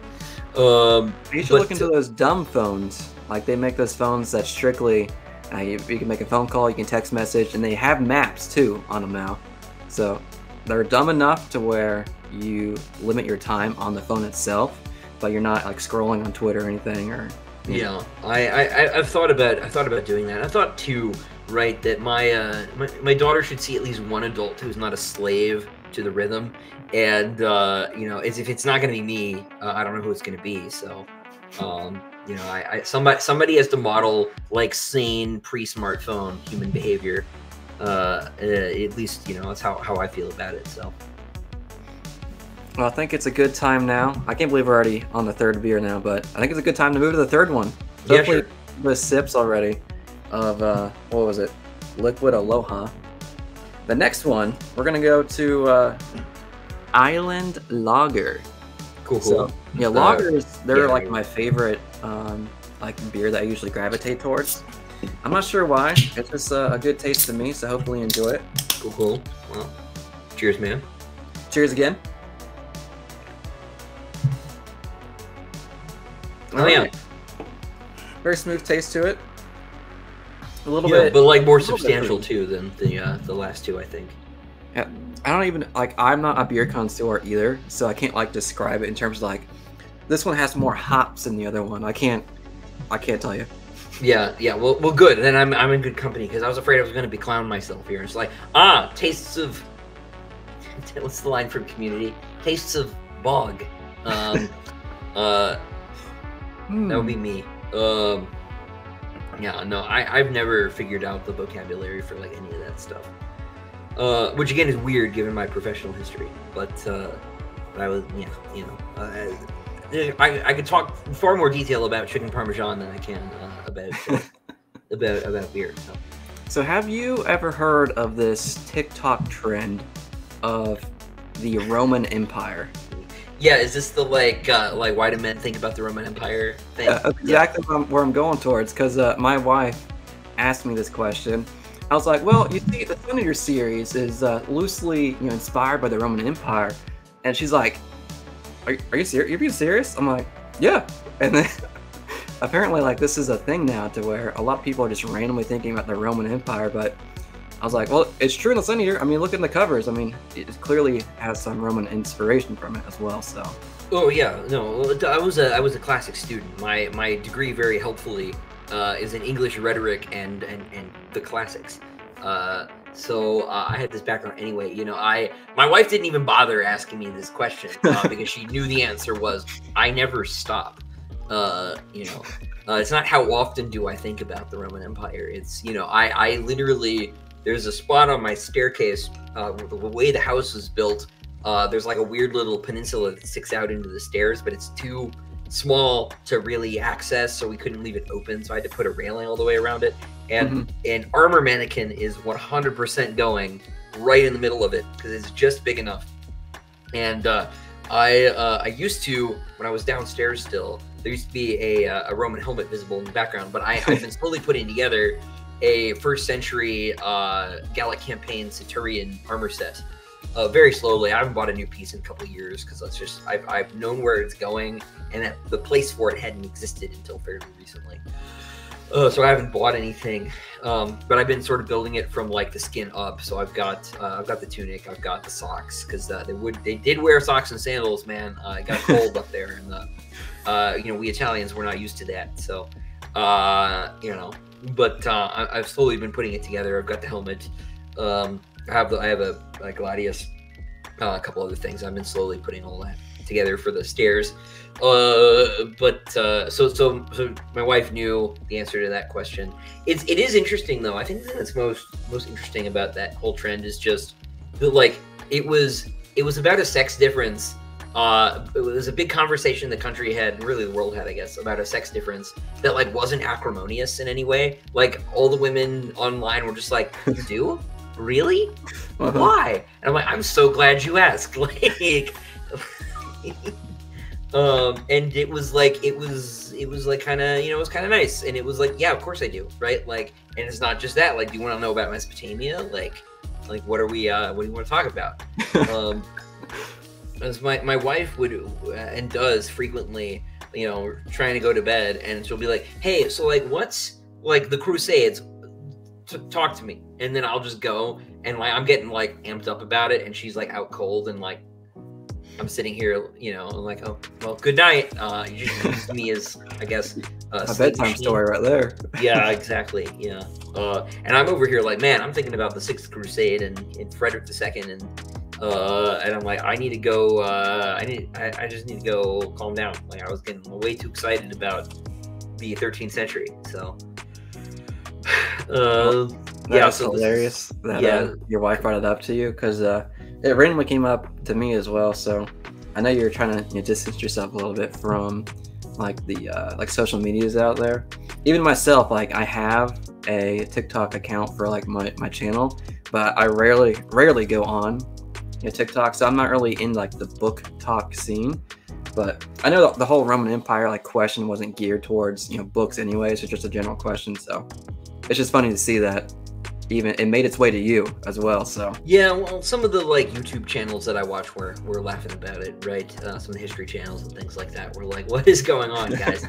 Um, you should look into those dumb phones. Like they make those phones that strictly, uh, you, you can make a phone call, you can text message, and they have maps too on them now. So they're dumb enough to where you limit your time on the phone itself, but you're not like scrolling on Twitter or anything. Or yeah, I, I I've thought about I thought about doing that. I thought too. Right, that my, uh, my my daughter should see at least one adult who's not a slave to the rhythm, and uh, you know, as if it's not going to be me, uh, I don't know who it's going to be. So, um, you know, I, I somebody somebody has to model like sane pre-smartphone human behavior. Uh, uh, at least, you know, that's how how I feel about it. So, well, I think it's a good time now. I can't believe we're already on the third beer now, but I think it's a good time to move to the third one. Yeah, hopefully sure. The sips already. Of uh what was it, Liquid Aloha. The next one we're gonna go to uh Island Lager. Cool, cool. So, yeah, lagers, they're yeah, like my favorite um like beer that I usually gravitate towards. I'm not sure why, it's just uh, a good taste to me, so hopefully you enjoy it. Cool, cool. Well, cheers, man. Cheers again. Oh right. Yeah, very smooth taste to it. A little yeah, bit, but like more substantial too than the uh, the last two, I think. Yeah, I don't even like. I'm not a beer connoisseur either, so I can't like describe it in terms of like this one has more hops than the other one. I can't, I can't tell you. Yeah, yeah. Well, well, good. Then I'm I'm in good company because I was afraid I was going to be clowning myself here. It's like ah, tastes of what's the line from Community? Tastes of bog. Um, uh, mm. That would be me. Um. Yeah, no, I, I've never figured out the vocabulary for like any of that stuff, uh, which again is weird given my professional history. But, uh, but I was, yeah, you know, uh, I I could talk far more detail about chicken parmesan than I can uh, about uh, about about beer. So. So, have you ever heard of this TikTok trend of the Roman Empire? Yeah, is this the like uh, like why do men think about the Roman Empire thing? Uh, exactly yeah. where I'm going towards, because uh, my wife asked me this question. I was like, well, you see, the Sun Eater series is uh, loosely, you know, inspired by the Roman Empire, and she's like, are, are you serious? You're being serious? I'm like, yeah. And then apparently, like, this is a thing now to where a lot of people are just randomly thinking about the Roman Empire, but. I was like, well, it's true in the Sun Eater. I mean, look at the covers. I mean, it clearly has some Roman inspiration from it as well. So. Oh yeah, no, I was a I was a classic student. My my degree very helpfully uh, is in English rhetoric and and and the classics. Uh, so uh, I had this background anyway. You know, I my wife didn't even bother asking me this question uh, because she knew the answer was I never stop. Uh, you know, uh, it's not how often do I think about the Roman Empire. It's you know, I I literally. There's a spot on my staircase, uh, the way the house is built, uh, there's like a weird little peninsula that sticks out into the stairs, but it's too small to really access, so we couldn't leave it open, so I had to put a railing all the way around it. And mm-hmm. and Armor Mannequin is one hundred percent going right in the middle of it, because it's just big enough. And uh, I, uh, I used to, when I was downstairs still, there used to be a, uh, a Roman helmet visible in the background, but I, I've been slowly putting together a first century uh, Gallic campaign Centurion armor set. Uh, very slowly, I haven't bought a new piece in a couple of years because that's just I've, I've known where it's going and that the place for it hadn't existed until fairly recently. Uh, so I haven't bought anything, um, but I've been sort of building it from like the skin up. So I've got uh, I've got the tunic, I've got the socks, because uh, they would they did wear socks and sandals, man. Uh, it got cold up there, and the, uh, you know, we Italians were not used to that. So uh, you know, but uh, I, I've slowly been putting it together. I've got the helmet. Um, I have the, I have a, a gladius, uh, a couple other things. I've been slowly putting all that together for the stairs. Uh, but uh, so, so so my wife knew the answer to that question. It's it is interesting though. I think the thing that's most most interesting about that whole trend is just that, like, it was it was about a sex difference. Uh, it was a big conversation the country had, and really the world had, I guess, about a sex difference that like wasn't acrimonious in any way. Like all the women online were just like, "You do? Really? Uh-huh. Why?" And I'm like, "I'm so glad you asked." Like. Um, and it was like, it was, it was like kind of, you know, it was kind of nice. And it was like, yeah, of course I do. Right. Like, and it's not just that, like, do you want to know about Mesopotamia? Like, like, what are we, uh, what do you want to talk about? um, as my, my wife would, uh, and does frequently, you know, trying to go to bed, and she'll be like, "Hey, so like, what's like the Crusades? T talk to me." And then I'll just go, and like, I'm getting like amped up about it. And she's like out cold, and like, I'm sitting here, you know, I'm like, "Oh, well, good night." Uh, you just use me as, I guess, uh, a bedtime machine. Story right there. Yeah, exactly. Yeah. Uh, and I'm over here like, man, I'm thinking about the Sixth Crusade and, and Frederick the Second. And, uh, and I'm like, I need to go, uh, I need, I, I just need to go calm down. Like, I was getting way too excited about the thirteenth century. So, uh, that yeah. So hilarious this, that yeah. Uh, your wife brought it up to you, because, uh, it randomly came up to me as well, so I know you're trying to, you know, distance yourself a little bit from like the uh, like social medias out there. Even myself, like I have a TikTok account for like my, my channel, but I rarely rarely go on, you know, TikTok, so I'm not really in like the book talk scene. But I know the whole Roman Empire like question wasn't geared towards, you know, books anyway. It's just a general question, so it's just funny to see that. Even it made its way to you as well, so yeah. Well, some of the like YouTube channels that I watch were were laughing about it, right? Uh, some of the history channels and things like that were like, "What is going on, guys?"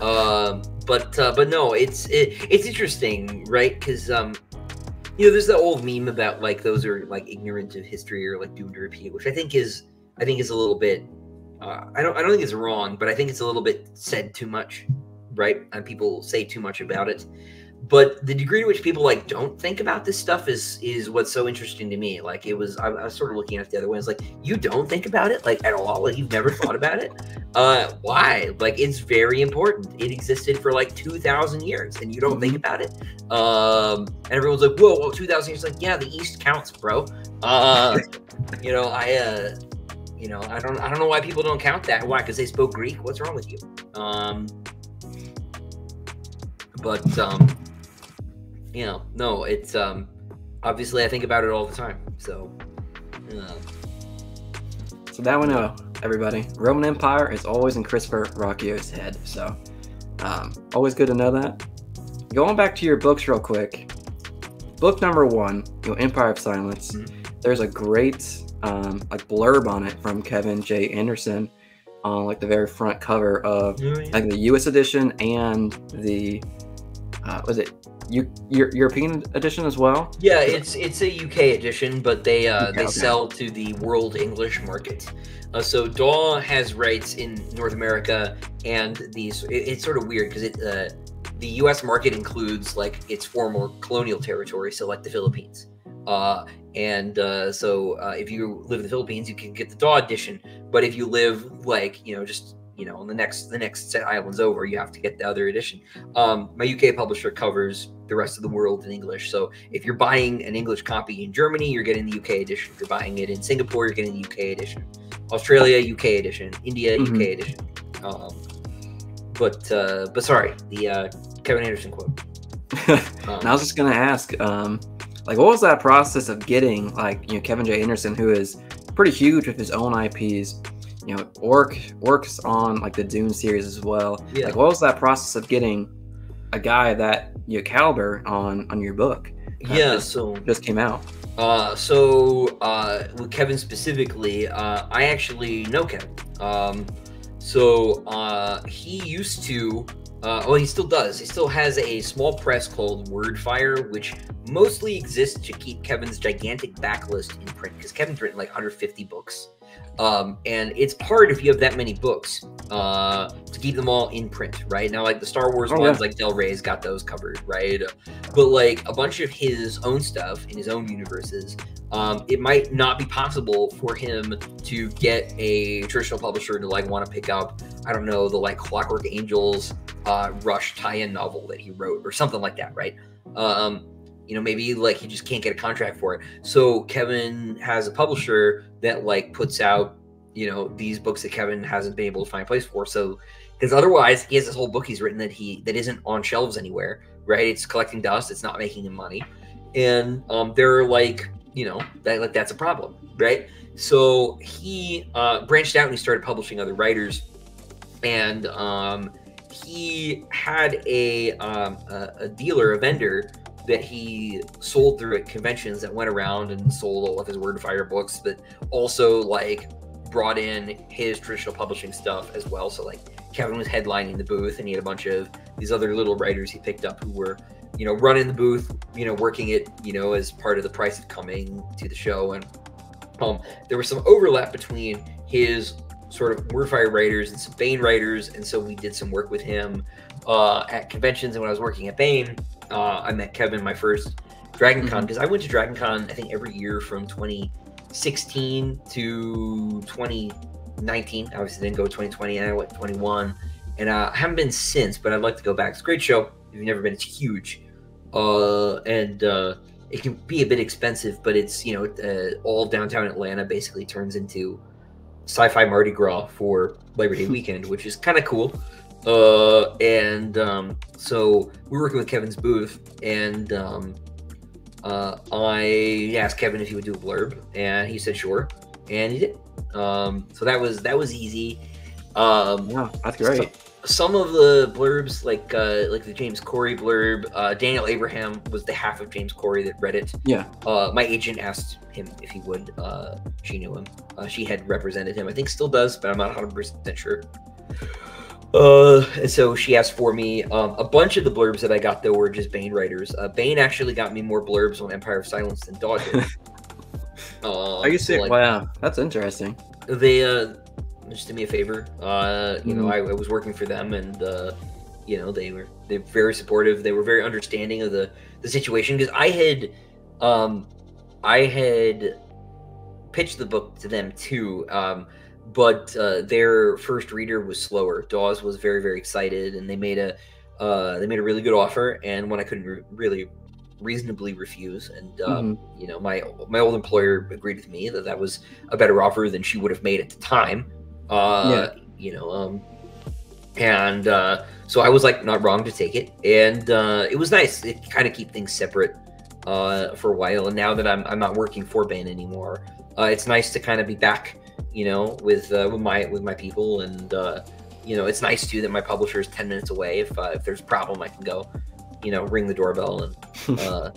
um, but uh, but no, it's it, it's interesting, right? Because um, you know, there's the old meme about like those are like ignorant of history or like doomed to repeat, which I think is I think is a little bit. Uh, I don't I don't think it's wrong, but I think it's a little bit said too much, right? And people say too much about it. But the degree to which people like don't think about this stuff is is what's so interesting to me. Like it was, I, I was sort of looking at it the other way. It's like, you don't think about it like at all. Like you've never thought about it. Uh, why? Like it's very important. It existed for like two thousand years, and you don't think about it. Um, and everyone's like, "Whoa, whoa, two thousand years!" Like, yeah, the East counts, bro. Uh, you know, I, uh, you know, I don't, I don't know why people don't count that. Why? Because they spoke Greek. What's wrong with you? Um, but. Um, You know, no, it's um, obviously I think about it all the time. So, uh. so that one, oh, everybody, Roman Empire is always in Christopher Ruocchio's head. So, um, always good to know that. Going back to your books real quick, book number one, you know, Empire of Silence. Mm-hmm. There's a great um, like blurb on it from Kevin J. Anderson on like the very front cover of oh, yeah. like the U S edition and the uh, was it? You, your European edition as well? Yeah, it's it's a U K edition, but they uh, they sell to the world English market. Uh, so D A W has rights in North America, and these it, it's sort of weird because it uh, the U S market includes like its former colonial territory, so like the Philippines. Uh, and uh, so uh, if you live in the Philippines, you can get the D A W edition. But if you live like you know just you know, on the next the next set islands over, you have to get the other edition. Um, my U K publisher covers the rest of the world in English. So if you're buying an English copy in Germany, you're getting the U K edition. If you're buying it in Singapore, you're getting the U K edition. Australia, U K edition. India, mm-hmm. U K edition. Um, but uh, but sorry, the uh, Kevin Anderson quote. um, I was just gonna ask, um, like, what was that process of getting, like, you know, Kevin J. Anderson, who is pretty huge with his own I Ps. You know, Orc works on like the Dune series as well. Yeah. Like, what was that process of getting a guy that you know, caliber on on your book? Uh, yeah, just, so just came out. Uh, so uh, with Kevin specifically, uh, I actually know Kevin. Um, so uh, he used to Uh, well, he still does. He still has a small press called Wordfire, which mostly exists to keep Kevin's gigantic backlist in print, because Kevin's written like one hundred fifty books. Um, and it's hard if you have that many books uh, to keep them all in print, right? Now, like the Star Wars oh, ones, yeah. like Del Rey's got those covered, right? But like a bunch of his own stuff in his own universes, um, it might not be possible for him to get a traditional publisher to like want to pick up, I don't know, the like Clockwork Angels uh, Rush tie-in novel that he wrote or something like that, right? Um, you know, maybe like he just can't get a contract for it. So Kevin has a publisher that like puts out, you know, these books that Kevin hasn't been able to find a place for. So, because otherwise he has this whole book he's written that he, that isn't on shelves anywhere, right? It's collecting dust. It's not making him money. And um, they're like, you know, that, like that's a problem, right? So he uh, branched out and he started publishing other writers. And um, he had a, um, a, a dealer, a vendor, that he sold through at conventions that went around and sold all of his Wordfire books, but also like brought in his traditional publishing stuff as well. So like Kevin was headlining the booth, and he had a bunch of these other little writers he picked up who were, you know, running the booth, you know, working it, you know, as part of the price of coming to the show. And um, there was some overlap between his sort of Wordfire writers and some Baen writers. And so we did some work with him uh, at conventions. And when I was working at Baen, Uh, I met Kevin my first Dragon Con, because mm-hmm. I went to Dragon Con, I think, every year from twenty sixteen to twenty nineteen. I obviously didn't go twenty twenty, and I went twenty-one. And uh, I haven't been since, but I'd like to go back. It's a great show. If you've never been, it's huge. Uh, and uh, it can be a bit expensive, but it's, you know, uh, all downtown Atlanta basically turns into sci-fi Mardi Gras for Labor Day weekend, which is kind of cool. Uh, and, um, so we were working with Kevin's booth, and, um, uh, I asked Kevin if he would do a blurb, and he said, sure. And he did. Um, so that was, that was easy. Um, yeah, that's great. So, some of the blurbs, like, uh, like the James Corey blurb, uh, Daniel Abraham was the half of James Corey that read it. Yeah. Uh, my agent asked him if he would, uh, she knew him. Uh, she had represented him. I think still does, but I'm not one hundred percent sure. Uh, and so she asked for me. Um, a bunch of the blurbs that I got, though, were just Baen writers. Uh, Baen actually got me more blurbs on Empire of Silence than D A W did. uh, Are you sick? Like, wow, that's interesting. They uh, just did me a favor. Uh, you mm. know, I, I was working for them, and uh, you know, they were they were very supportive. They were very understanding of the the situation, because I had, um, I had pitched the book to them too. Um. But uh, their first reader was slower. D A Ws was very, very excited, and they made a uh, they made a really good offer, and one I couldn't re really reasonably refuse. And um, mm-hmm. you know, my my old employer agreed with me that that was a better offer than she would have made at the time. Uh, yeah. You know, um, and uh, so I was like not wrong to take it, and uh, it was nice to kind of keep things separate uh, for a while. And now that I'm I'm not working for Baen anymore, uh, it's nice to kind of be back, you know, with uh, with my with my people. And uh, you know, it's nice too that my publisher is ten minutes away. If uh, if there's a problem, I can go, you know, ring the doorbell and uh,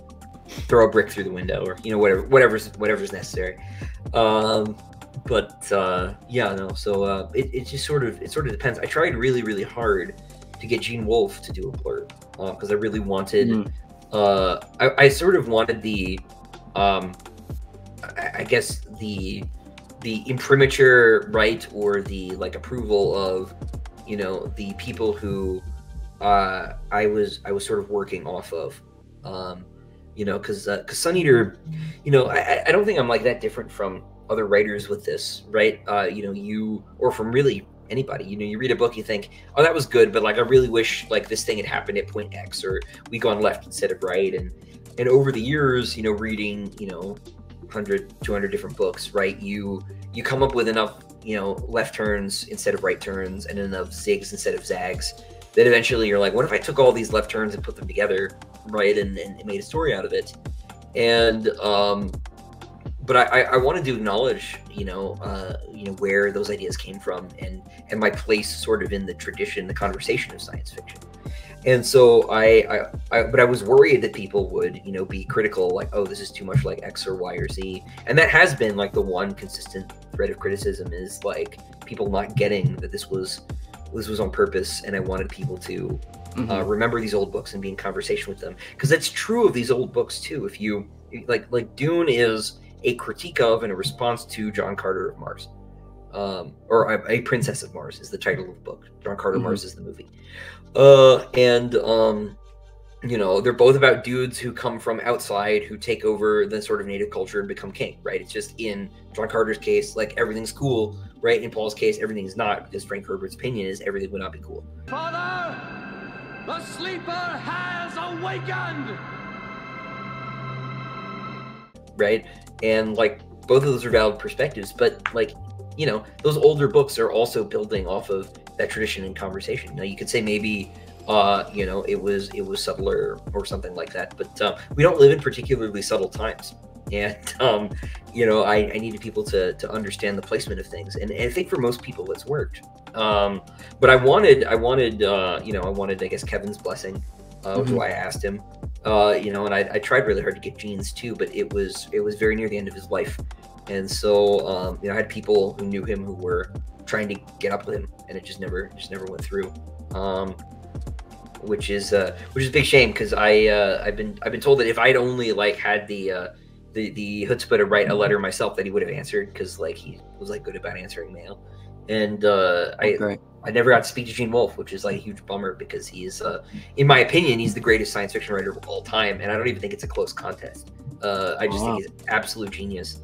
throw a brick through the window, or you know, whatever whatever's whatever's necessary. Um, but uh, yeah, no. So uh, it it just sort of it sort of depends. I tried really really hard to get Gene Wolfe to do a blurb, because uh, I really wanted. Mm. Uh, I, I sort of wanted the, um, I, I guess the. the imprimatur, right, or the like approval of, you know, the people who uh, I was I was sort of working off of, um, you know, because uh, because Sun Eater, you know, I, I don't think I'm like that different from other writers with this, right? Uh, you know, you or from really anybody, you know, you read a book, you think, oh, that was good, but like I really wish like this thing had happened at point X, or we gone left instead of right, and and over the years, you know, reading, you know, one hundred, two hundred different books, right? You you come up with enough, you know, left turns instead of right turns, and enough zigs instead of zags, that eventually you're like, what if I took all these left turns and put them together, right, and, and made a story out of it? And um, but I, I wanted to acknowledge, you know, uh, you know where those ideas came from, and and my place sort of in the tradition, the conversation of science fiction. And so I, I, I, but I was worried that people would, you know, be critical, like, oh, this is too much like X or Y or Z. And that has been like the one consistent thread of criticism, is like people not getting that this was This was on purpose, and I wanted people to mm-hmm. uh, remember these old books and be in conversation with them, because that's true of these old books too. If you like, like Dune is a critique of and a response to John Carter of Mars, um, or A Princess of Mars is the title of the book. John Carter of mm-hmm. Mars is the movie, uh, and um, you know, they're both about dudes who come from outside who take over the sort of native culture and become king, right? It's just in John Carter's case, like everything's cool, right? In Paul's case, everything's not, because Frank Herbert's opinion is everything would not be cool. Father, the sleeper has awakened! Right? And like, both of those are valid perspectives, but like, you know, those older books are also building off of that tradition and conversation. Now you could say maybe Uh, you know, it was it was subtler or something like that. But um, we don't live in particularly subtle times. And, um, you know, I, I needed people to, to understand the placement of things. And, and I think for most people, it's worked. Um, but I wanted, I wanted, uh, you know, I wanted, I guess, Kevin's blessing, uh, which is why I asked him, uh, you know, and I, I tried really hard to get Gene's too, but it was, it was very near the end of his life. And so, um, you know, I had people who knew him who were trying to get up with him, and it just never, just never went through. Um, Which is uh, which is a big shame, because I uh, I've been I've been told that if I'd only like had the uh, the the chutzpah to write a letter myself, that he would have answered, because like he was like good about answering mail, and uh, I okay. I never got to speak to Gene Wolfe, which is like a huge bummer, because he's uh, in my opinion he's the greatest science fiction writer of all time, and I don't even think it's a close contest. Uh, I just wow. think he's an absolute genius,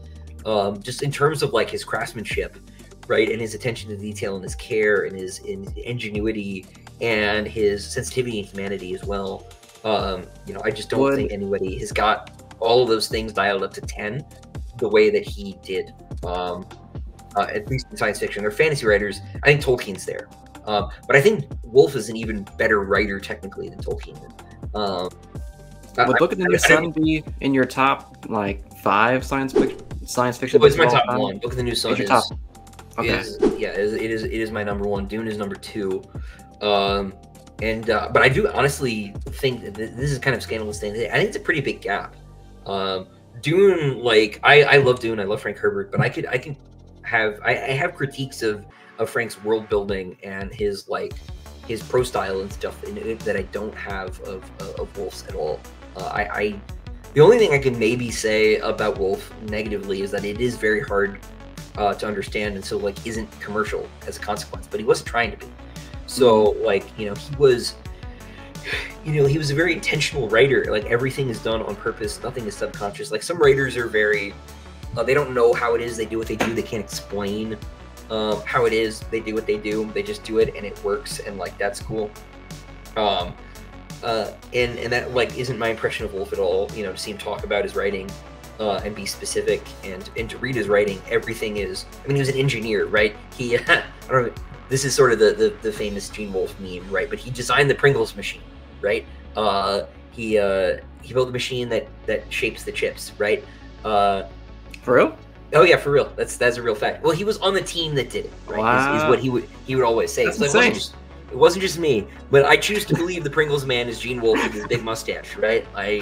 um, just in terms of like his craftsmanship, right, and his attention to detail, and his care, and his, and his ingenuity, and his sensitivity and humanity as well. Um, you know, I just don't Would. think anybody has got all of those things dialed up to ten the way that he did, um, uh, at least in science fiction. Or fantasy writers, I think Tolkien's there. Um, but I think Wolfe is an even better writer technically than Tolkien. Um, Would I, Book of the New Sun be in your top, like, five science, science fiction? Well, it's my top one. Book of the New Sun is... Top. Okay. Is, yeah, it is, it is it is my number one. Dune is number two. Um, and uh, but I do honestly think that this is kind of a scandalous thing. I think it's a pretty big gap. Um, Dune, like I, I love Dune. I love Frank Herbert, but I could I can have I, I have critiques of of Frank's world building and his like his pro style and stuff in it that I don't have of of, of Wolfe's at all. Uh, I, I the only thing I can maybe say about Wolfe negatively is that it is very hard uh, to understand, and so like isn't commercial as a consequence. But he wasn't trying to be. So like, you know, he was, you know, he was a very intentional writer. Like everything is done on purpose. Nothing is subconscious. Like some writers are very, uh, they don't know how it is. They do what they do. They can't explain uh, how it is. They do what they do. They just do it and it works. And like, that's cool. Um, uh, and, and that like, isn't my impression of Wolfe at all, you know, to see him talk about his writing Uh, and be specific, and and to read his writing, everything is. I mean, he was an engineer, right? He, I don't know. This is sort of the, the the famous Gene Wolfe meme, right? But he designed the Pringles machine, right? Uh, he uh, he built a machine that that shapes the chips, right? Uh, for real? Oh yeah, for real. That's that's a real fact. Well, he was on the team that did it, right? Wow. Is, is what he would he would always say. That's so insane. It wasn't just, it wasn't just me, but I choose to believe the Pringles man is Gene Wolfe with his big mustache, right? I.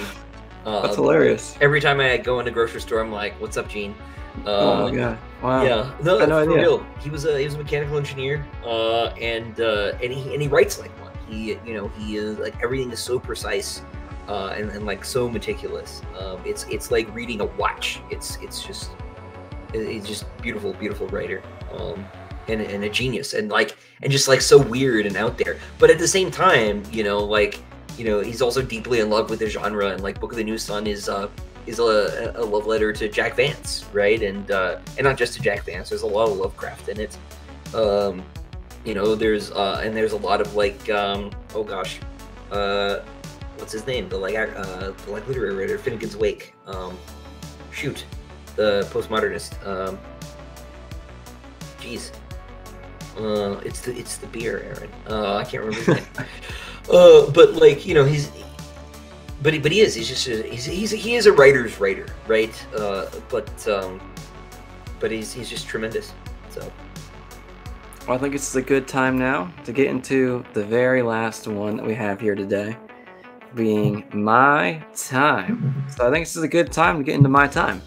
Um, That's hilarious. Every time I go in a grocery store, I'm like, "What's up, Gene?" Um, oh my god! Wow. Yeah, no, I had no for idea. real. He was a he was a mechanical engineer, uh, and uh, and he and he writes like one. He you know he is like everything is so precise, uh, and and like so meticulous. Um, it's it's like reading a watch. It's it's just it's just beautiful, beautiful writer, um, and and a genius, and like and just like so weird and out there. But at the same time, you know, like. You know, he's also deeply in love with the genre, and like Book of the New Sun is uh is a, a love letter to Jack Vance, right? And uh, and not just to Jack Vance. There's a lot of Lovecraft in it. Um, you know, there's uh, and there's a lot of like um, oh gosh, uh, what's his name? The like uh, the like literary writer Finnegan's Wake. Um, shoot, the postmodernist. Um, geez, uh, it's the it's the beer, Aaron. Uh, I can't remember his name. Uh, but like, you know, he's, but he, but he is, he's just, a, he's, he's, he is a writer's writer, right? Uh, but, um, but he's, he's just tremendous. So. Well, I think it's a good time now to get into the very last one that we have here today, being my time. So I think this is a good time to get into my time.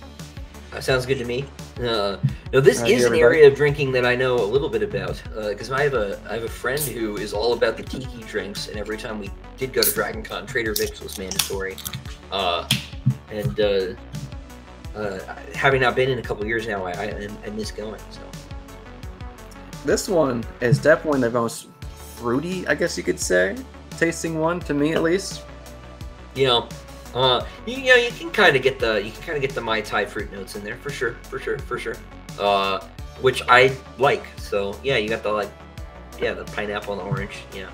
That sounds good to me. Uh, now this Howdy, is an everybody. area of drinking that I know a little bit about, because uh, I have a I have a friend who is all about the tiki drinks, and every time we did go to Dragon Con, Trader Vic's was mandatory. Uh, and uh, uh, having not been in a couple years now, I, I I miss going. So this one is definitely the most fruity, I guess you could say, tasting one to me at least. You know. Uh, you, you know, you can kind of get the you can kind of get the Mai Tai fruit notes in there for sure, for sure, for sure. Uh, which I like. So yeah, you got the like, yeah, the pineapple and the orange. Yeah.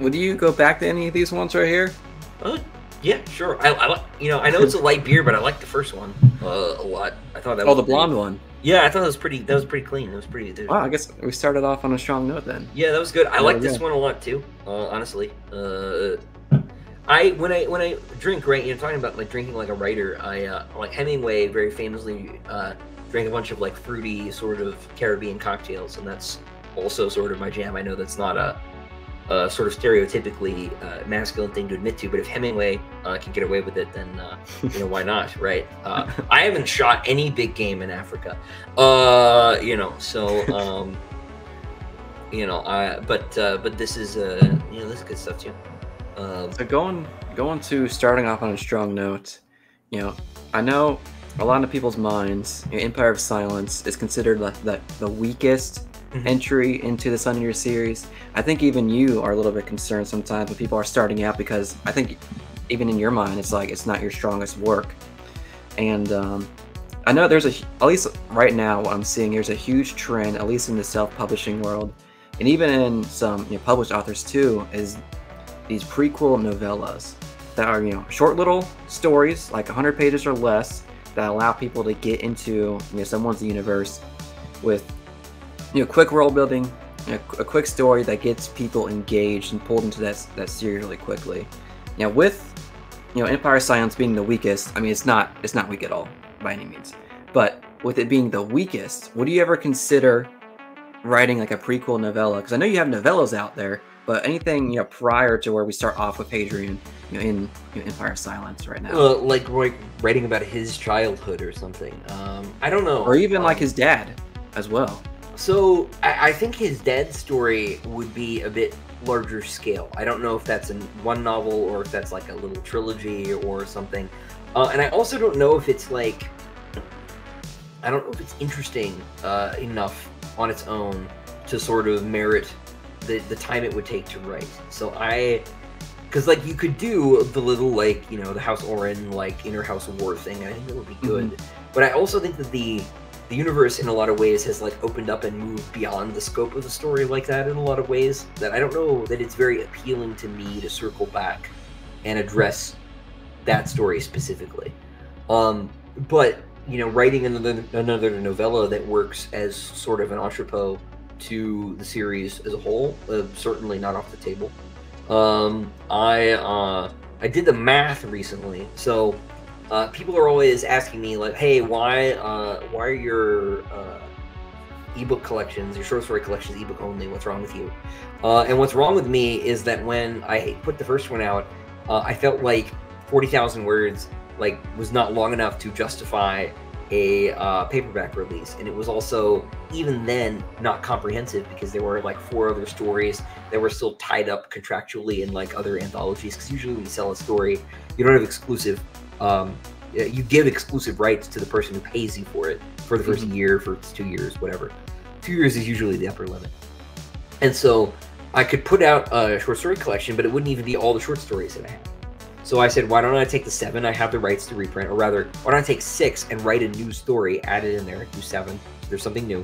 Would you go back to any of these ones right here? Uh, yeah, sure. I, I like, you know, I know it's a light beer, but I like the first one uh, a lot. I thought that. Oh, was the blonde pretty. one. Yeah, I thought that was pretty. That was pretty clean. That was pretty good. Wow, I guess we started off on a strong note then. Yeah, that was good. I oh, like yeah. this one a lot too. Uh, honestly. Uh, I when I when I drink, right, you're talking about like drinking like a writer. I uh, like Hemingway very famously uh, drank a bunch of like fruity sort of Caribbean cocktails, and that's also sort of my jam. I know that's not a, a sort of stereotypically uh, masculine thing to admit to, but if Hemingway uh, can get away with it, then uh, you know, why not, right? Uh, I haven't shot any big game in Africa, uh, you know, so. Um, you know, I but uh, but this is uh, you know, this is good stuff too. Um, so going going to starting off on a strong note, you know, I know a lot of people's minds, you know, Empire of Silence is considered like the, the weakest mm-hmm. entry into the Sun Eater series. I think even you are a little bit concerned sometimes when people are starting out, because I think even in your mind it's like it's not your strongest work. And um, I know there's a, at least right now what I'm seeing, there's a huge trend, at least in the self-publishing world, and even in some, you know, published authors too, is these prequel novellas that are, you know, short little stories, like one hundred pages or less, that allow people to get into, you know, someone's universe with, you know, quick world building, you know, a quick story that gets people engaged and pulled into that, that series really quickly. Now with, you know, Empire of Silence being the weakest, I mean, it's not, it's not weak at all by any means, but with it being the weakest, would you ever consider writing like a prequel novella? Because I know you have novellas out there, but anything, you know, prior to where we start off with Hadrian, you know, in you know, Empire of Silence right now. Uh, like, like writing about his childhood or something. Um, I don't know. Or even um, like his dad as well. So I, I think his dad's story would be a bit larger scale. I don't know if that's in one novel or if that's like a little trilogy or something. Uh, and I also don't know if it's like, I don't know if it's interesting uh, enough on its own to sort of merit The, the time it would take to write. So I, because like you could do the little like, you know, the House Orin like inner House war thing, and I think that would be good. Mm-hmm. But I also think that the the universe in a lot of ways has like opened up and moved beyond the scope of the story like that in a lot of ways, that I don't know that it's very appealing to me to circle back and address that story specifically. Um, but you know, writing another another novella that works as sort of an entrepot to the series as a whole, uh, certainly not off the table. Um, I uh, I did the math recently, so uh, people are always asking me like, "Hey, why uh, why are your uh, ebook collections, your short story collections, ebook only? What's wrong with you?" Uh, and what's wrong with me is that when I put the first one out, uh, I felt like forty thousand words like was not long enough to justify a uh, paperback release, and it was also even then not comprehensive because there were like four other stories that were still tied up contractually in like other anthologies. Because usually when you sell a story, you don't have exclusive, um, you give exclusive rights to the person who pays you for it for the first mm-hmm. year, for two years, whatever. Two years is usually the upper limit, and so I could put out a short story collection, but it wouldn't even be all the short stories that I had. So I said, why don't I take the seven I have the rights to reprint, or rather, why don't I take six and write a new story, add it in there, do seven, there's something new,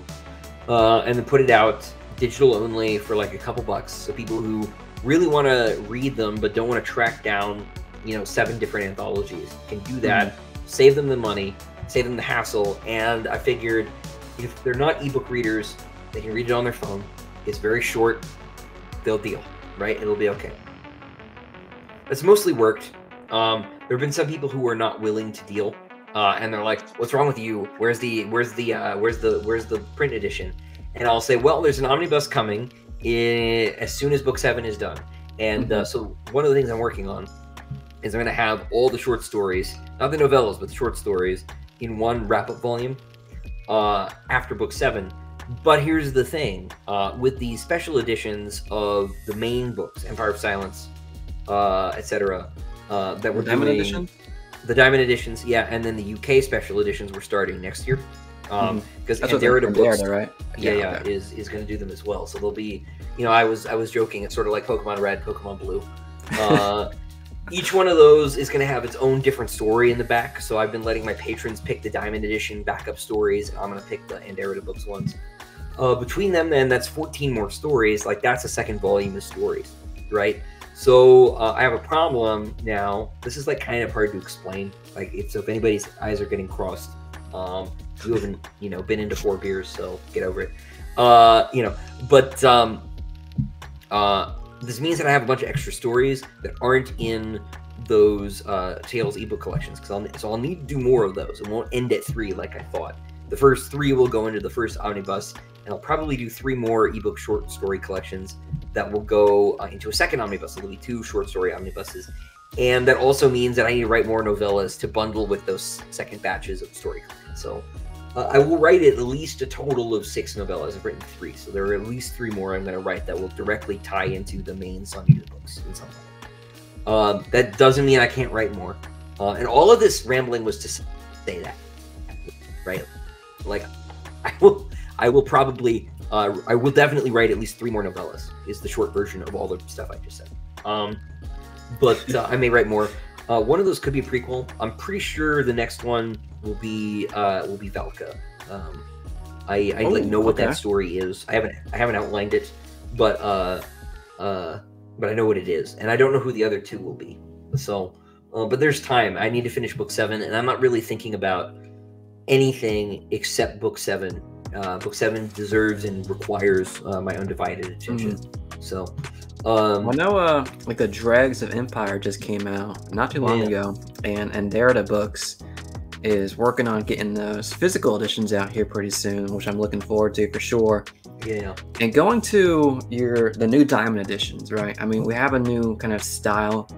uh, and then put it out digital only for like a couple bucks. So people who really want to read them but don't want to track down, you know, seven different anthologies can do that, mm-hmm. save them the money, save them the hassle. And I figured if they're not ebook readers, they can read it on their phone. It's very short. They'll deal, right? It'll be okay. It's mostly worked. Um, there have been some people who are not willing to deal, uh, and they're like, "What's wrong with you? Where's the where's the uh, where's the where's the print edition?" And I'll say, "Well, there's an omnibus coming in, as soon as book seven is done." And uh, so one of the things I'm working on is I'm going to have all the short stories, not the novellas, but the short stories, in one wrap-up volume. uh, after book seven. But here's the thing, uh, with the special editions of the main books, Empire of Silence, uh, et cetera, uh, that were Diamond doing, edition? The Diamond editions, yeah, and then the U K special editions were starting next year. Um, because mm-hmm. Enderida Books, right? yeah, yeah, yeah okay. is is going to do them as well. So they'll be, you know, I was I was joking. It's sort of like Pokemon Red, Pokemon Blue. Uh, each one of those is going to have its own different story in the back. So I've been letting my patrons pick the Diamond Edition backup stories. And I'm going to pick the Enderida Books ones. Uh, between them, then that's fourteen more stories. Like that's a second volume of stories, right? So uh, I have a problem now. This is like kind of hard to explain. Like it's so if anybody's eyes are getting crossed. Um, you haven't, you know, been into four beers, so get over it. Uh, you know, but um, uh, this means that I have a bunch of extra stories that aren't in those uh, Tales ebook collections. Cause I'll, so I'll need to do more of those. It won't end at three like I thought. The first three will go into the first omnibus, and I'll probably do three more ebook short story collections that will go uh, into a second omnibus. So there'll be two short story omnibuses. And that also means that I need to write more novellas to bundle with those second batches of story. So uh, I will write at least a total of six novellas. I've written three, so there are at least three more I'm going to write that will directly tie into the main Sun Eater books in some way. Uh, that doesn't mean I can't write more. Uh, and all of this rambling was to say that, right? Like I will, I will probably, uh, I will definitely write at least three more novellas. Is the short version of all the stuff I just said. Um, But uh, I may write more. Uh, one of those could be a prequel. I'm pretty sure the next one will be uh, will be Valka. Um, I I oh, like, know okay. what that story is. I haven't I haven't outlined it, but uh, uh, but I know what it is, and I don't know who the other two will be. So, uh, but there's time. I need to finish book seven, and I'm not really thinking about anything except book seven. Uh, book seven deserves and requires uh, my undivided attention. Mm-hmm. So. Um, I know, uh, like the Dregs of Empire just came out not too long yeah. ago, and Enderida Books is working on getting those physical editions out here pretty soon, which I'm looking forward to for sure. Yeah. And going to your the new Diamond editions, right? I mean, we have a new kind of style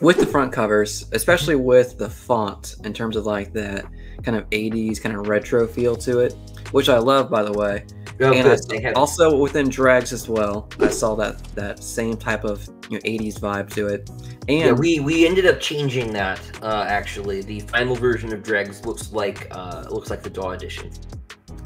with the front covers, especially with the font in terms of like that kind of eighties kind of retro feel to it, which I love, by the way. Oh, and good. I, also within Dregs as well, I saw that that same type of, you know, eighties vibe to it. And yeah, we we ended up changing that uh, actually. The final version of Dregs looks like uh, looks like the D A W edition.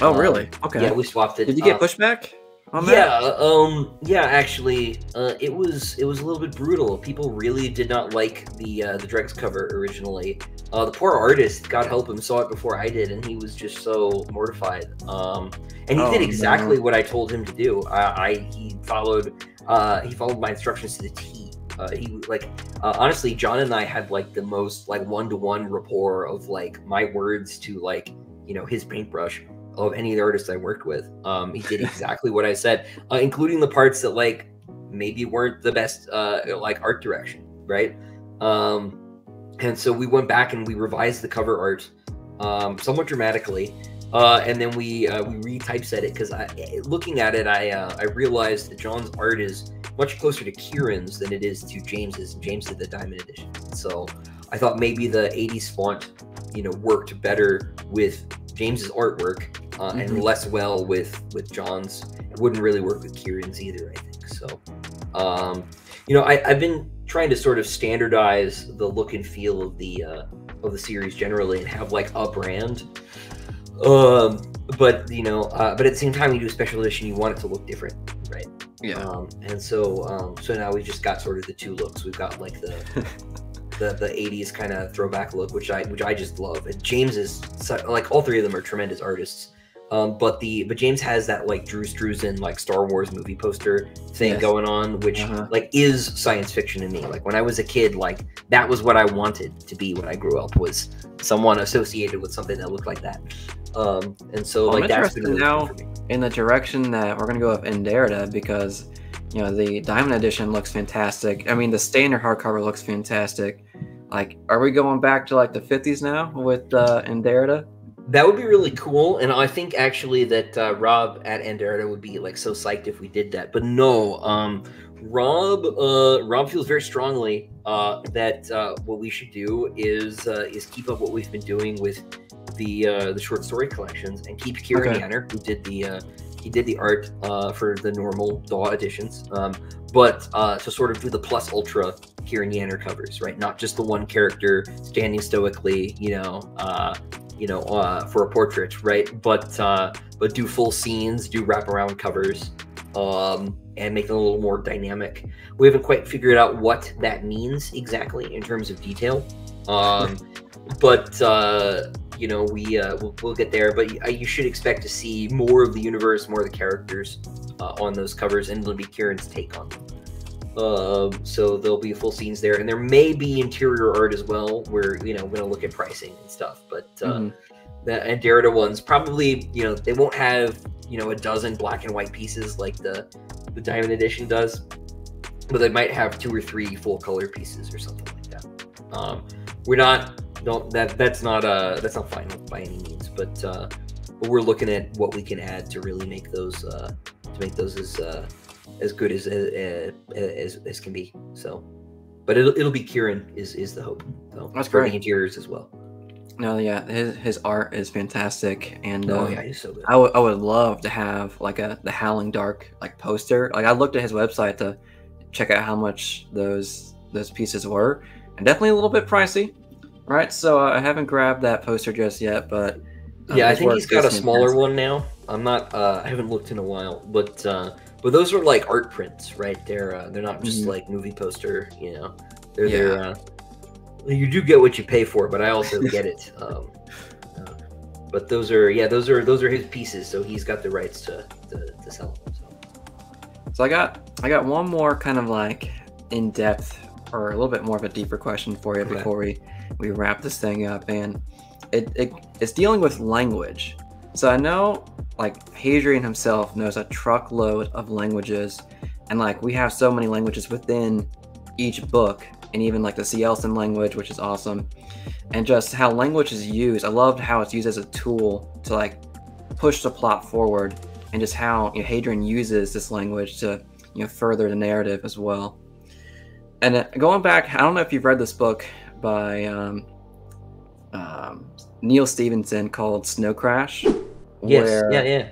Oh, um, really? Okay. Yeah, we swapped it. Did you get uh, pushback on that? Yeah. Um. Yeah. Actually, uh, it was it was a little bit brutal. People really did not like the uh, the Dregs cover originally. Uh, the poor artist, God help him, saw it before I did, and he was just so mortified. Um, and he oh, did exactly no. what I told him to do. I, I he followed uh, he followed my instructions to the T. Uh, he like uh, honestly, John and I had like the most like one to one rapport of like my words to like you know his paintbrush of any of the artists I worked with. Um, he did exactly what I said, uh, including the parts that like maybe weren't the best uh, like art direction, right? Um, And so we went back and we revised the cover art um, somewhat dramatically, uh, and then we uh, we re-typeset it because looking at it, I uh, I realized that John's art is much closer to Kieran's than it is to James's. James did the Diamond edition, so I thought maybe the eighties font, you know, worked better with James's artwork uh, mm-hmm. and less well with with John's. It wouldn't really work with Kieran's either, I think. So, um, you know, I, I've been. trying to sort of standardize the look and feel of the uh, of the series generally and have like a brand, um, but you know, uh, but at the same time, you do a special edition, you want it to look different, right? Yeah. Um, and so, um, so now we just got sort of the two looks. We've got like the the, the eighties kind of throwback look, which I which I just love. And James is like all three of them are tremendous artists, um, but the but James has that like Drew Struzan like Star Wars movie poster thing yes. going on, which uh-huh. like is science fiction to me. Like when I was a kid, like that was what I wanted to be when I grew up, was someone associated with something that looked like that. Um, and so well, like I'm that's interested now in the direction that we're gonna go with Enderida, because you know the Diamond edition looks fantastic. I mean the standard hardcover looks fantastic. Like are we going back to like the fifties now with uh, Enderida? That would be really cool, and I think actually that uh, Rob at Enderida would be like so psyched if we did that. But no, um, Rob uh, Rob feels very strongly uh, that uh, what we should do is uh, is keep up what we've been doing with the uh, the short story collections, and keep Kieran Yanner, who did the uh, he did the art uh, for the normal D A W editions, um, but uh, to sort of do the plus ultra Kieran Yanner covers, right? Not just the one character standing stoically, you know, uh, you know, uh, for a portrait, right? But uh, but do full scenes, do wraparound covers, um, and make it a little more dynamic. We haven't quite figured out what that means exactly in terms of detail, um, but uh, you know, we uh, we'll, we'll get there. But you, you should expect to see more of the universe, more of the characters uh, on those covers, and it'll be Kieran's take on them. Uh, so there'll be full scenes there, and there may be interior art as well, where, you know, we're gonna look at pricing and stuff. But uh, mm. the Enderida ones probably, you know, they won't have, you know, a dozen black and white pieces like the the Diamond Edition does, but they might have two or three full color pieces or something like that. Um, we're not don't that that's not uh that's not final by any means, but uh, but we're looking at what we can add to really make those uh, to make those as uh, as good as, as as as can be. So, but it'll it'll be Kieran is is the hope. So that's great. For the interiors as well. No, yeah, his his art is fantastic, and oh uh, yeah, he's so good. I would I would love to have like a the Howling Dark like poster. Like I looked at his website to check out how much those those pieces were, and definitely a little bit pricey, right? So uh, I haven't grabbed that poster just yet, but um, yeah, I think he's got a smaller fantastic. one now. I'm not uh, I haven't looked in a while, but. Uh, But those are like art prints, right? They're uh, they're not just mm. like movie poster, you know. They're yeah. they're uh, you do get what you pay for, but I also get it. Um, uh, but those are yeah, those are those are his pieces, so he's got the rights to to, to sell them. So. so I got I got one more kind of like in depth or a little bit more of a deeper question for you okay. before we we wrap this thing up, and it, it it's dealing with language. So I know, like, Hadrian himself knows a truckload of languages, and, like, we have so many languages within each book, and even, like, the Sea Elson language, which is awesome, and just how language is used. I loved how it's used as a tool to, like, push the plot forward, and just how, you know, Hadrian uses this language to, you know, further the narrative as well. And uh, going back, I don't know if you've read this book by um, um, Neil Stephenson called Snow Crash. Yes. Where, yeah, yeah.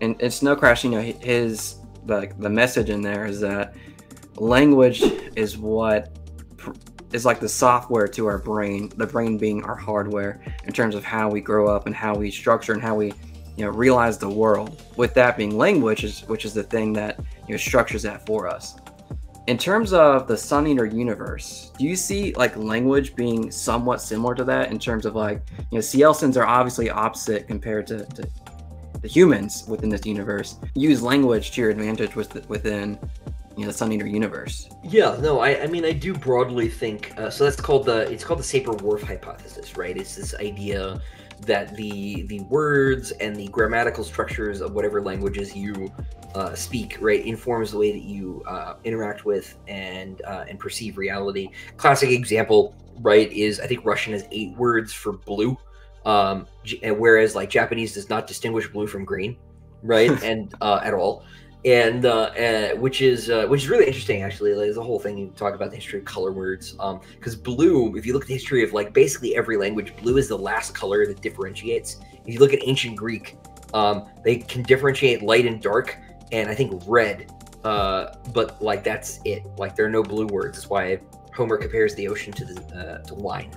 And in Snow Crash, you know, his like the, the message in there is that language is what pr is like the software to our brain, the brain being our hardware in terms of how we grow up and how we structure and how we, you know, realize the world. With that being language, is, which is the thing that, you know, structures that for us. In terms of the Sun Eater universe, do you see like language being somewhat similar to that in terms of like, you know, Sea Elsons are obviously opposite compared to, to the humans within this universe. Use language to your advantage with the, within, you know, the Sun Eater universe. Yeah, no, I, I mean, I do broadly think, uh, so that's called the, it's called the Sapir-Whorf hypothesis, right? It's this idea that the the words and the grammatical structures of whatever languages you uh, speak, right, informs the way that you uh, interact with and uh, and perceive reality. Classic example, right, is I think Russian has eight words for blue, um, whereas like Japanese does not distinguish blue from green, right, and uh, at all, and uh, uh, which is uh, which is really interesting actually. Like, there's a whole thing you talk about the history of color words, because um, blue, if you look at the history of like basically every language, blue is the last color that differentiates. If you look at ancient Greek, um, they can differentiate light and dark, and I think red, uh, but like that's it. Like there are no blue words. That's why Homer compares the ocean to the uh, to wine,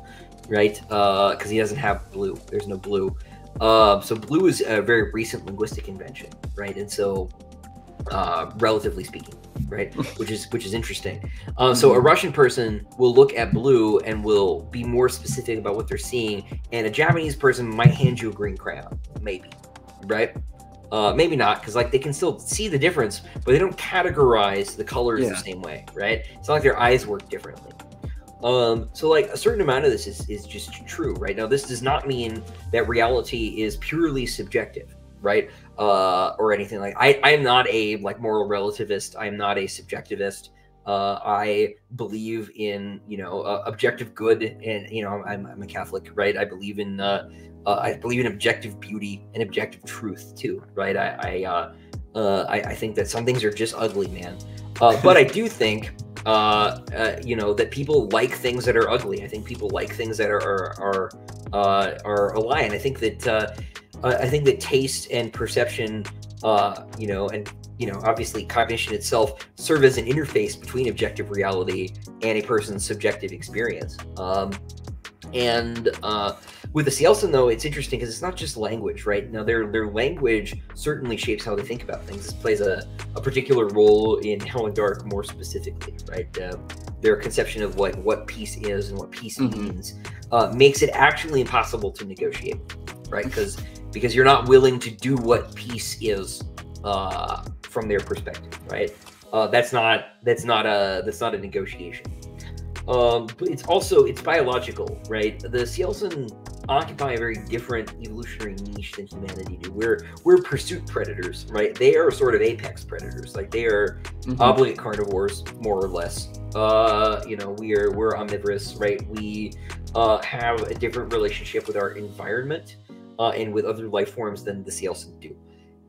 right? Because uh, he doesn't have blue. There's no blue. Uh, so blue is a very recent linguistic invention, right? And so. Uh, relatively speaking, right, which is which is interesting. Uh, so a Russian person will look at blue and will be more specific about what they're seeing, and a Japanese person might hand you a green crayon, maybe, right? Uh, maybe not, because like they can still see the difference, but they don't categorize the colors yeah. the same way, right? It's not like their eyes work differently. Um, so like a certain amount of this is is just true, right? Now this does not mean that reality is purely subjective, right? Uh, or anything like I, I'm not a like moral relativist. I'm not a subjectivist. Uh, I believe in, you know, uh, objective good, and you know I'm, I'm a Catholic, right? I believe in uh, uh, I believe in objective beauty and objective truth too, right? I I, uh, uh, I, I think that some things are just ugly, man. Uh, but I do think uh, uh, you know that people like things that are ugly. I think people like things that are are, are uh, are aligned. I think that uh, I think that taste and perception, uh, you know, and you know, obviously cognition itself, serve as an interface between objective reality and a person's subjective experience. Um, and uh, with a Cielson, though, it's interesting because it's not just language, right? Now, their their language certainly shapes how they think about things. This plays a, a particular role in Howling Dark more specifically, right? Uh, their conception of what, what peace is and what peace mm-hmm. means uh, makes it actually impossible to negotiate, right? Because because you're not willing to do what peace is uh, from their perspective, right? Uh, that's not that's not a that's not a negotiation. Um, but it's also, it's biological, right? The Cielson occupy a very different evolutionary niche than humanity do. We're, we're pursuit predators, right? They are sort of apex predators. Like, they are mm-hmm. obligate carnivores, more or less. Uh, you know, we are, we're omnivorous, right? We uh, have a different relationship with our environment uh, and with other life forms than the Cielson do.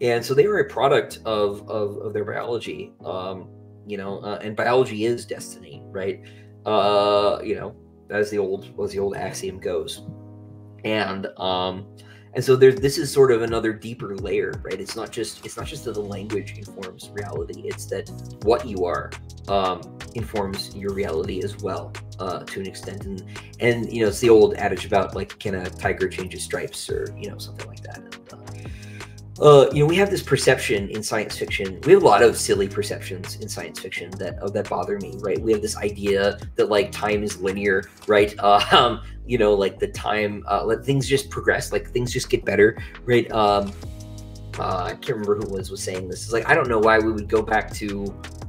And so they are a product of, of, of their biology, um, you know, uh, and biology is destiny, right? Uh, you know, as the old as the old axiom goes, and um, and so there's this is sort of another deeper layer, right? It's not just it's not just that the language informs reality; it's that what you are um, informs your reality as well, uh, to an extent. And and you know, it's the old adage about, like, can a tiger change his stripes, or you know, something like that. And, uh, Uh, you know, we have this perception in science fiction. We have a lot of silly perceptions in science fiction that uh, that bother me, right? We have this idea that, like, time is linear, right? Uh, um, you know, like, the time, uh, let things just progress, like things just get better, right? Um, uh, I can't remember who it was was saying this. It's like, I don't know why we would go back to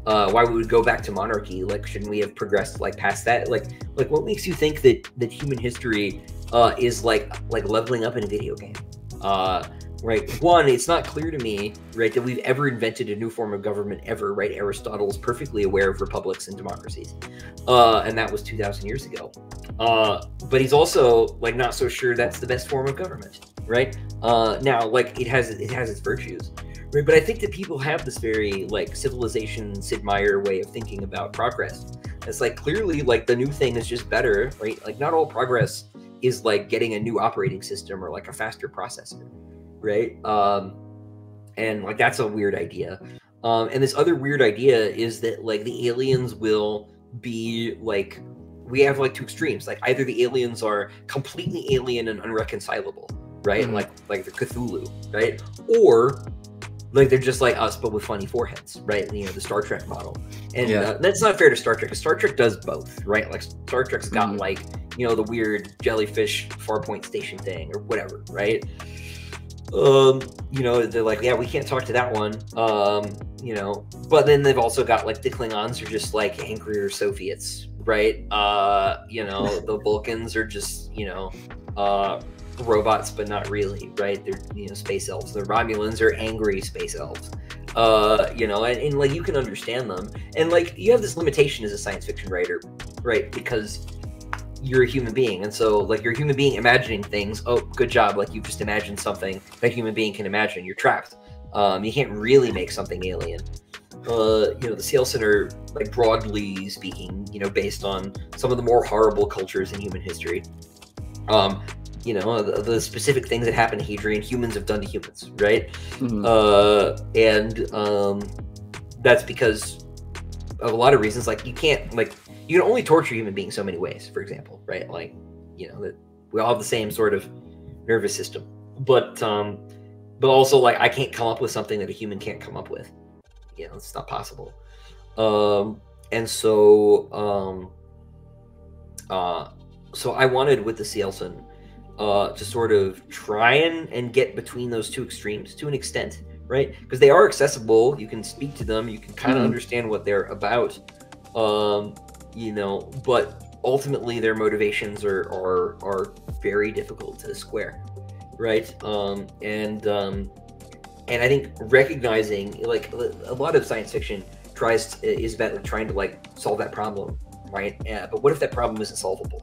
uh, why we would go back to monarchy. Like, shouldn't we have progressed, like, past that? Like, like what makes you think that that human history uh, is like like leveling up in a video game? Uh, Right. One, it's not clear to me, right, that we've ever invented a new form of government ever, right? Aristotle's perfectly aware of republics and democracies, uh, and that was two thousand years ago. Uh, but he's also, like, not so sure that's the best form of government, right? Uh, now, like, it has it has its virtues, right? But I think that people have this very, like, civilization, Sid Meier way of thinking about progress. It's like, clearly, like, the new thing is just better, right? Like, not all progress is, like, getting a new operating system or, like, a faster processor. Right. Um, and like, that's a weird idea. Um, and this other weird idea is that, like, the aliens will be like, we have, like, two extremes. Like, either the aliens are completely alien and unreconcilable, right? Mm-hmm. Like, like they're Cthulhu, right? Or like, they're just like us, but with funny foreheads, right? You know, the Star Trek model. And yeah. uh, that's not fair to Star Trek. Star Trek does both, right? Like, Star Trek's got mm-hmm. like, you know, the weird jellyfish Farpoint station thing or whatever, right? Um, you know, they're like, yeah, we can't talk to that one. Um, you know, but then they've also got, like, the Klingons are just, like, angrier Soviets, right? Uh, you know, the Vulcans are just, you know, uh, robots, but not really, right? They're, you know, space elves. The Romulans are angry space elves. Uh, you know, and, and like, you can understand them. And, like, you have this limitation as a science fiction writer, right? Because you're a human being, and so, like, you're a human being imagining things. Oh, good job, like, you've just imagined something that a human being can imagine. You're trapped. Um you can't really make something alien. Uh you know, the Cielson are, like, broadly speaking, you know, based on some of the more horrible cultures in human history. Um you know, the, the specific things that happened to Hadrian, humans have done to humans, right? Mm-hmm. uh and um that's because of a lot of reasons. Like, you can't, like, you can only torture human beings so many ways, for example, right? Like, you know, that we all have the same sort of nervous system, but um, but also, like, I can't come up with something that a human can't come up with. You know, it's not possible. Um, and so, um, uh, so I wanted with the Cielson uh, to sort of try and, and get between those two extremes to an extent, right? Because they are accessible. You can speak to them. You can kind of mm-hmm. understand what they're about. Um, You know, but ultimately their motivations are are are very difficult to square, right? Um, and um, and I think recognizing, like, a lot of science fiction tries to, is about trying to, like, solve that problem, right? Yeah, but what if that problem isn't solvable,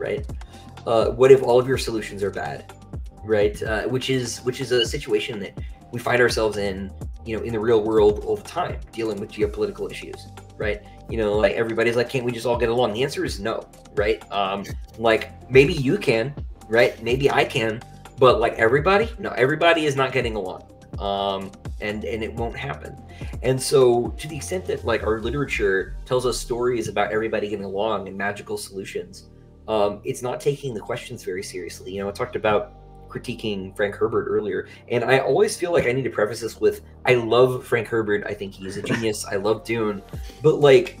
right? Uh, what if all of your solutions are bad, right? Uh, which is which is a situation that we find ourselves in, you know, in the real world all the time, dealing with geopolitical issues, right? You know, like, everybody's like, can't we just all get along? The answer is no, right? Um, like, maybe you can, right? Maybe I can, but like everybody, no, everybody is not getting along. Um, and, and it won't happen. And so to the extent that like our literature tells us stories about everybody getting along and magical solutions, um, it's not taking the questions very seriously. You know, I talked about critiquing Frank Herbert earlier, and I always feel like I need to preface this with, I love Frank Herbert. I think he's a genius. I love Dune, but like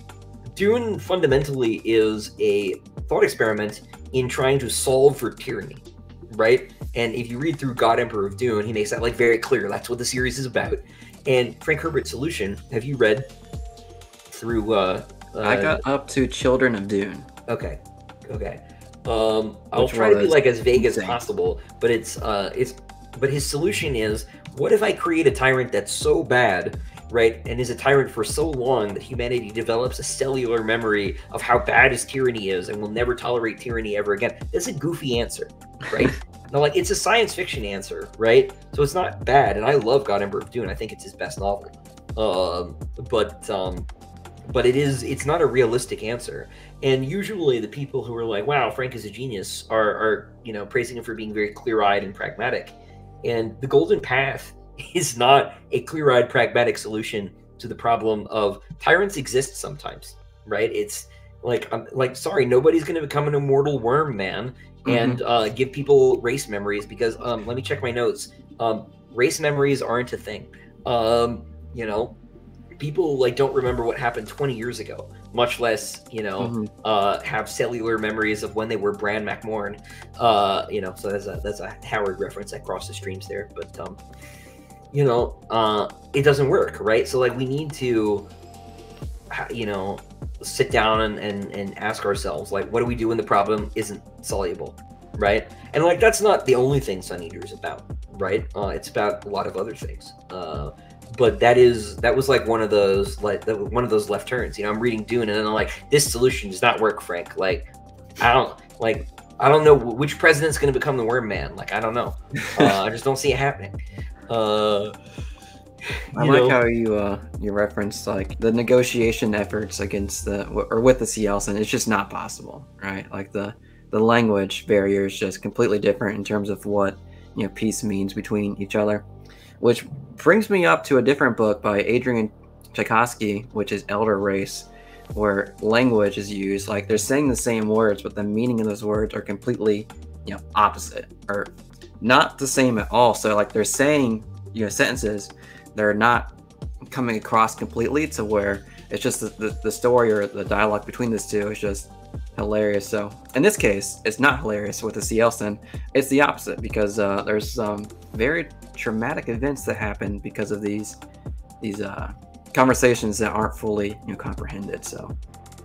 Dune fundamentally is a thought experiment in trying to solve for tyranny, right? And if you read through God Emperor of Dune, he makes that like very clear. That's what the series is about. And Frank Herbert's solution, have you read through? Uh, uh, I got up to Children of Dune. Okay, okay. Um, I'll try to be like as vague as possible, but it's uh, it's but his solution is, what if I create a tyrant that's so bad, right, and is a tyrant for so long that humanity develops a cellular memory of how bad his tyranny is and will never tolerate tyranny ever again? That's a goofy answer, right? Now, like, it's a science fiction answer, right? So it's not bad, and I love God Emperor of Dune. I think it's his best novel, um, but um, but it is it's not a realistic answer. And usually the people who are like, wow, Frank is a genius, are, are you know, praising him for being very clear-eyed and pragmatic. And the golden path is not a clear-eyed, pragmatic solution to the problem of tyrants exist sometimes, right? It's like, I'm, like, sorry, nobody's going to become an immortal worm man and mm-hmm. uh, give people race memories because, um, let me check my notes, um, race memories aren't a thing. Um, you know, people like don't remember what happened twenty years ago, much less, you know, mm-hmm. uh, have cellular memories of when they were Bran McMorn, uh, you know, so that's a, that's a Howard reference that crosses streams there, but, um, you know, uh, it doesn't work, right? So like we need to, you know, sit down and, and, and ask ourselves, like, what do we do when the problem isn't soluble, right? And like, that's not the only thing Sun Eater is about, right? Uh, it's about a lot of other things. Uh, But that is that was like one of those like one of those left turns. You know, I'm reading Dune and then I'm like, this solution does not work, Frank. Like, I don't like I don't know which president's going to become the worm man. Like, I don't know. Uh, I just don't see it happening. Uh, I like know. how you uh, you referenced like the negotiation efforts against the or with the Sea Elves, and it's just not possible, right? Like the the language barrier is just completely different in terms of what you know peace means between each other. Which brings me up to a different book by Adrian Tchaikovsky, which is Elder Race, where language is used. Like, they're saying the same words, but the meaning of those words are completely, you know, opposite or not the same at all. So, like, they're saying, you know, sentences, they're not coming across completely to where it's just the, the, the story or the dialogue between these two is just hilarious. So, in this case, it's not hilarious with the Sea Elson. It's the opposite because uh, there's some um, very... traumatic events that happen because of these these uh conversations that aren't fully you know comprehended. So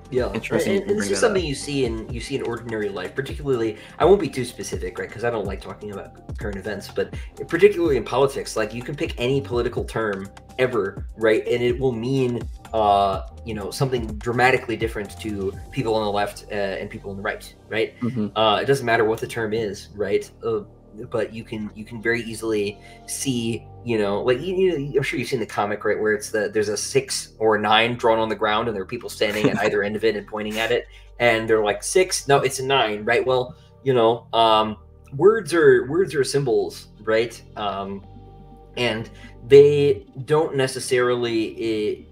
yeah, interesting. And, and this is something up. you see in you see in ordinary life, particularly. I won't be too specific, right, because I don't like talking about current events, but particularly in politics, like, you can pick any political term ever, right, and it will mean uh you know something dramatically different to people on the left uh, and people on the right, right? Mm-hmm. Uh it doesn't matter what the term is, right? uh, But you can you can very easily see, you know, like you, you, I'm sure you've seen the comic, right, where it's the there's a six or a nine drawn on the ground, and there are people standing at either end of it and pointing at it, and they're like, six? No, it's a nine, right? Well, you know, um, words are words are symbols, right? Um, and they don't necessarily,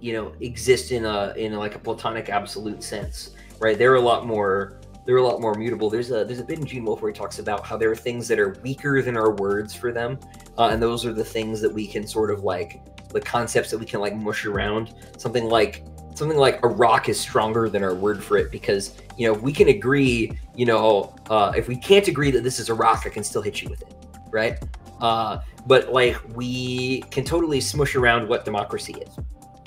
you know, exist in a in a, like a platonic absolute sense, right? They're a lot more. They're a lot more mutable. There's a there's a bit in Gene Wolfe where he talks about how there are things that are weaker than our words for them, uh, and those are the things that we can sort of like the concepts that we can like mush around. Something like something like a rock is stronger than our word for it because you know if we can agree, you know, uh, if we can't agree that this is a rock, I can still hit you with it, right? Uh, but like we can totally smush around what democracy is,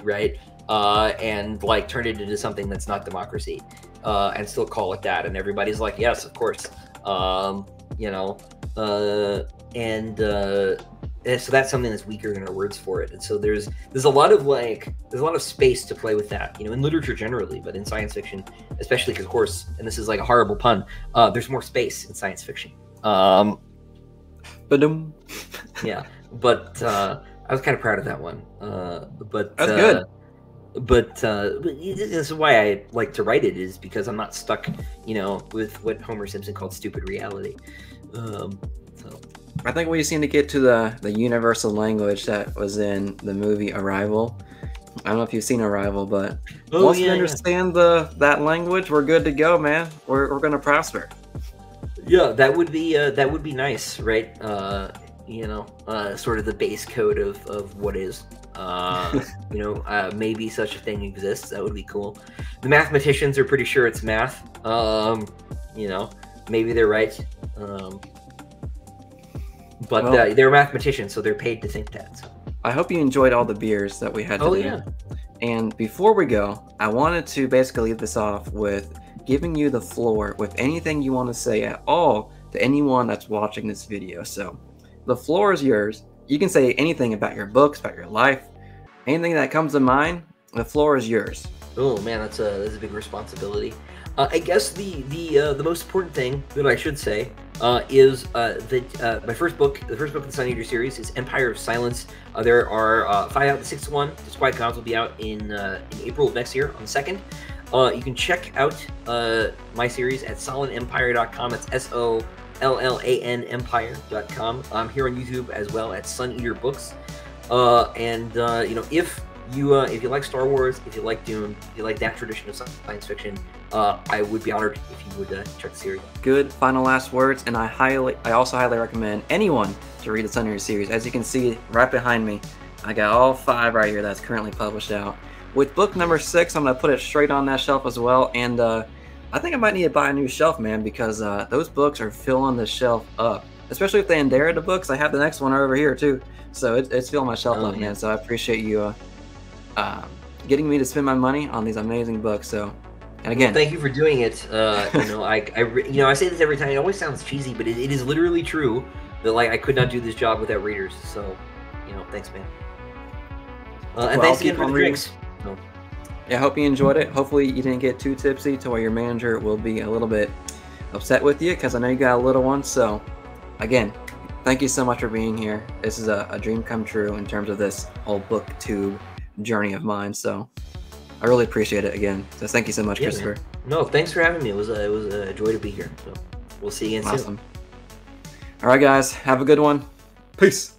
right? Uh, and like turn it into something that's not democracy, uh, and still call it that. And everybody's like, yes, of course. Um, you know, uh, and, uh, and so that's something that's weaker than our words for it. And so there's, there's a lot of like, there's a lot of space to play with that, you know, in literature generally, but in science fiction, especially because of course, and this is like a horrible pun, uh, there's more space in science fiction. Um, ba-dum. Yeah, but, uh, I was kind of proud of that one. Uh, but, that's uh, good. But, uh, but this is why I like to write it, is because I'm not stuck, you know, with what Homer Simpson called stupid reality. Um, so. I think we just need to get to the, the universal language that was in the movie Arrival. I don't know if you've seen Arrival, but oh, once yeah, we understand yeah. the that language, we're good to go, man. We're, we're going to prosper. Yeah, that would be uh, that would be nice, right? Uh, you know, uh, sort of the base code of, of what is. Uh, you know, uh, maybe such a thing exists. That would be cool. The mathematicians are pretty sure it's math. Um, you know, maybe they're right. Um, but well, uh, they're mathematicians, so they're paid to think that. So. I hope you enjoyed all the beers that we had today. Oh, yeah. And before we go, I wanted to basically leave this off with giving you the floor with anything you want to say at all to anyone that's watching this video. So the floor is yours. You can say anything about your books, about your life, anything that comes to mind. The floor is yours. Oh man, that's a that's a big responsibility. Uh, I guess the the uh, the most important thing that I should say uh, is uh, that uh, my first book, the first book in the Sun Eater series, is Empire of Silence. Uh, there are uh, five out. The sixth one, Disquiet Gods, will be out in uh, in April of next year on the second. Uh, you can check out uh, my series at solid empire dot com. It's S O. L L A N empire dot com. I'm here on YouTube as well at Sun Eater Books. Uh, and, uh, you know, if you uh, if you like Star Wars, if you like Dune, if you like that tradition of science fiction, uh, I would be honored if you would uh, check the series. Good final last words, and I highly, I also highly recommend anyone to read the Sun Eater series. As you can see right behind me, I got all five right here that's currently published out. With book number six, I'm going to put it straight on that shelf as well, and uh, I think I might need to buy a new shelf, man, because uh, those books are filling the shelf up. Especially with the Enderida books. I have the next one over here, too. So it, it's filling my shelf oh, up, yeah. man. So I appreciate you uh, uh, getting me to spend my money on these amazing books. So, and again... Well, thank you for doing it. Uh, you know, I, I, you know, I say this every time. It always sounds cheesy, but it, it is literally true that, like, I could not do this job without readers. So, you know, thanks, man. Uh, and well, thanks again for the drinks. Oh. Yeah, I hope you enjoyed it. Hopefully you didn't get too tipsy to where your manager will be a little bit upset with you, because I know you got a little one. So again, thank you so much for being here. This is a, a dream come true in terms of this whole BookTube journey of mine. So I really appreciate it again. So thank you so much, yeah, Christopher. Man. No, thanks for having me. It was, a, it was a joy to be here. So we'll see you again awesome. soon. All right, guys. Have a good one. Peace.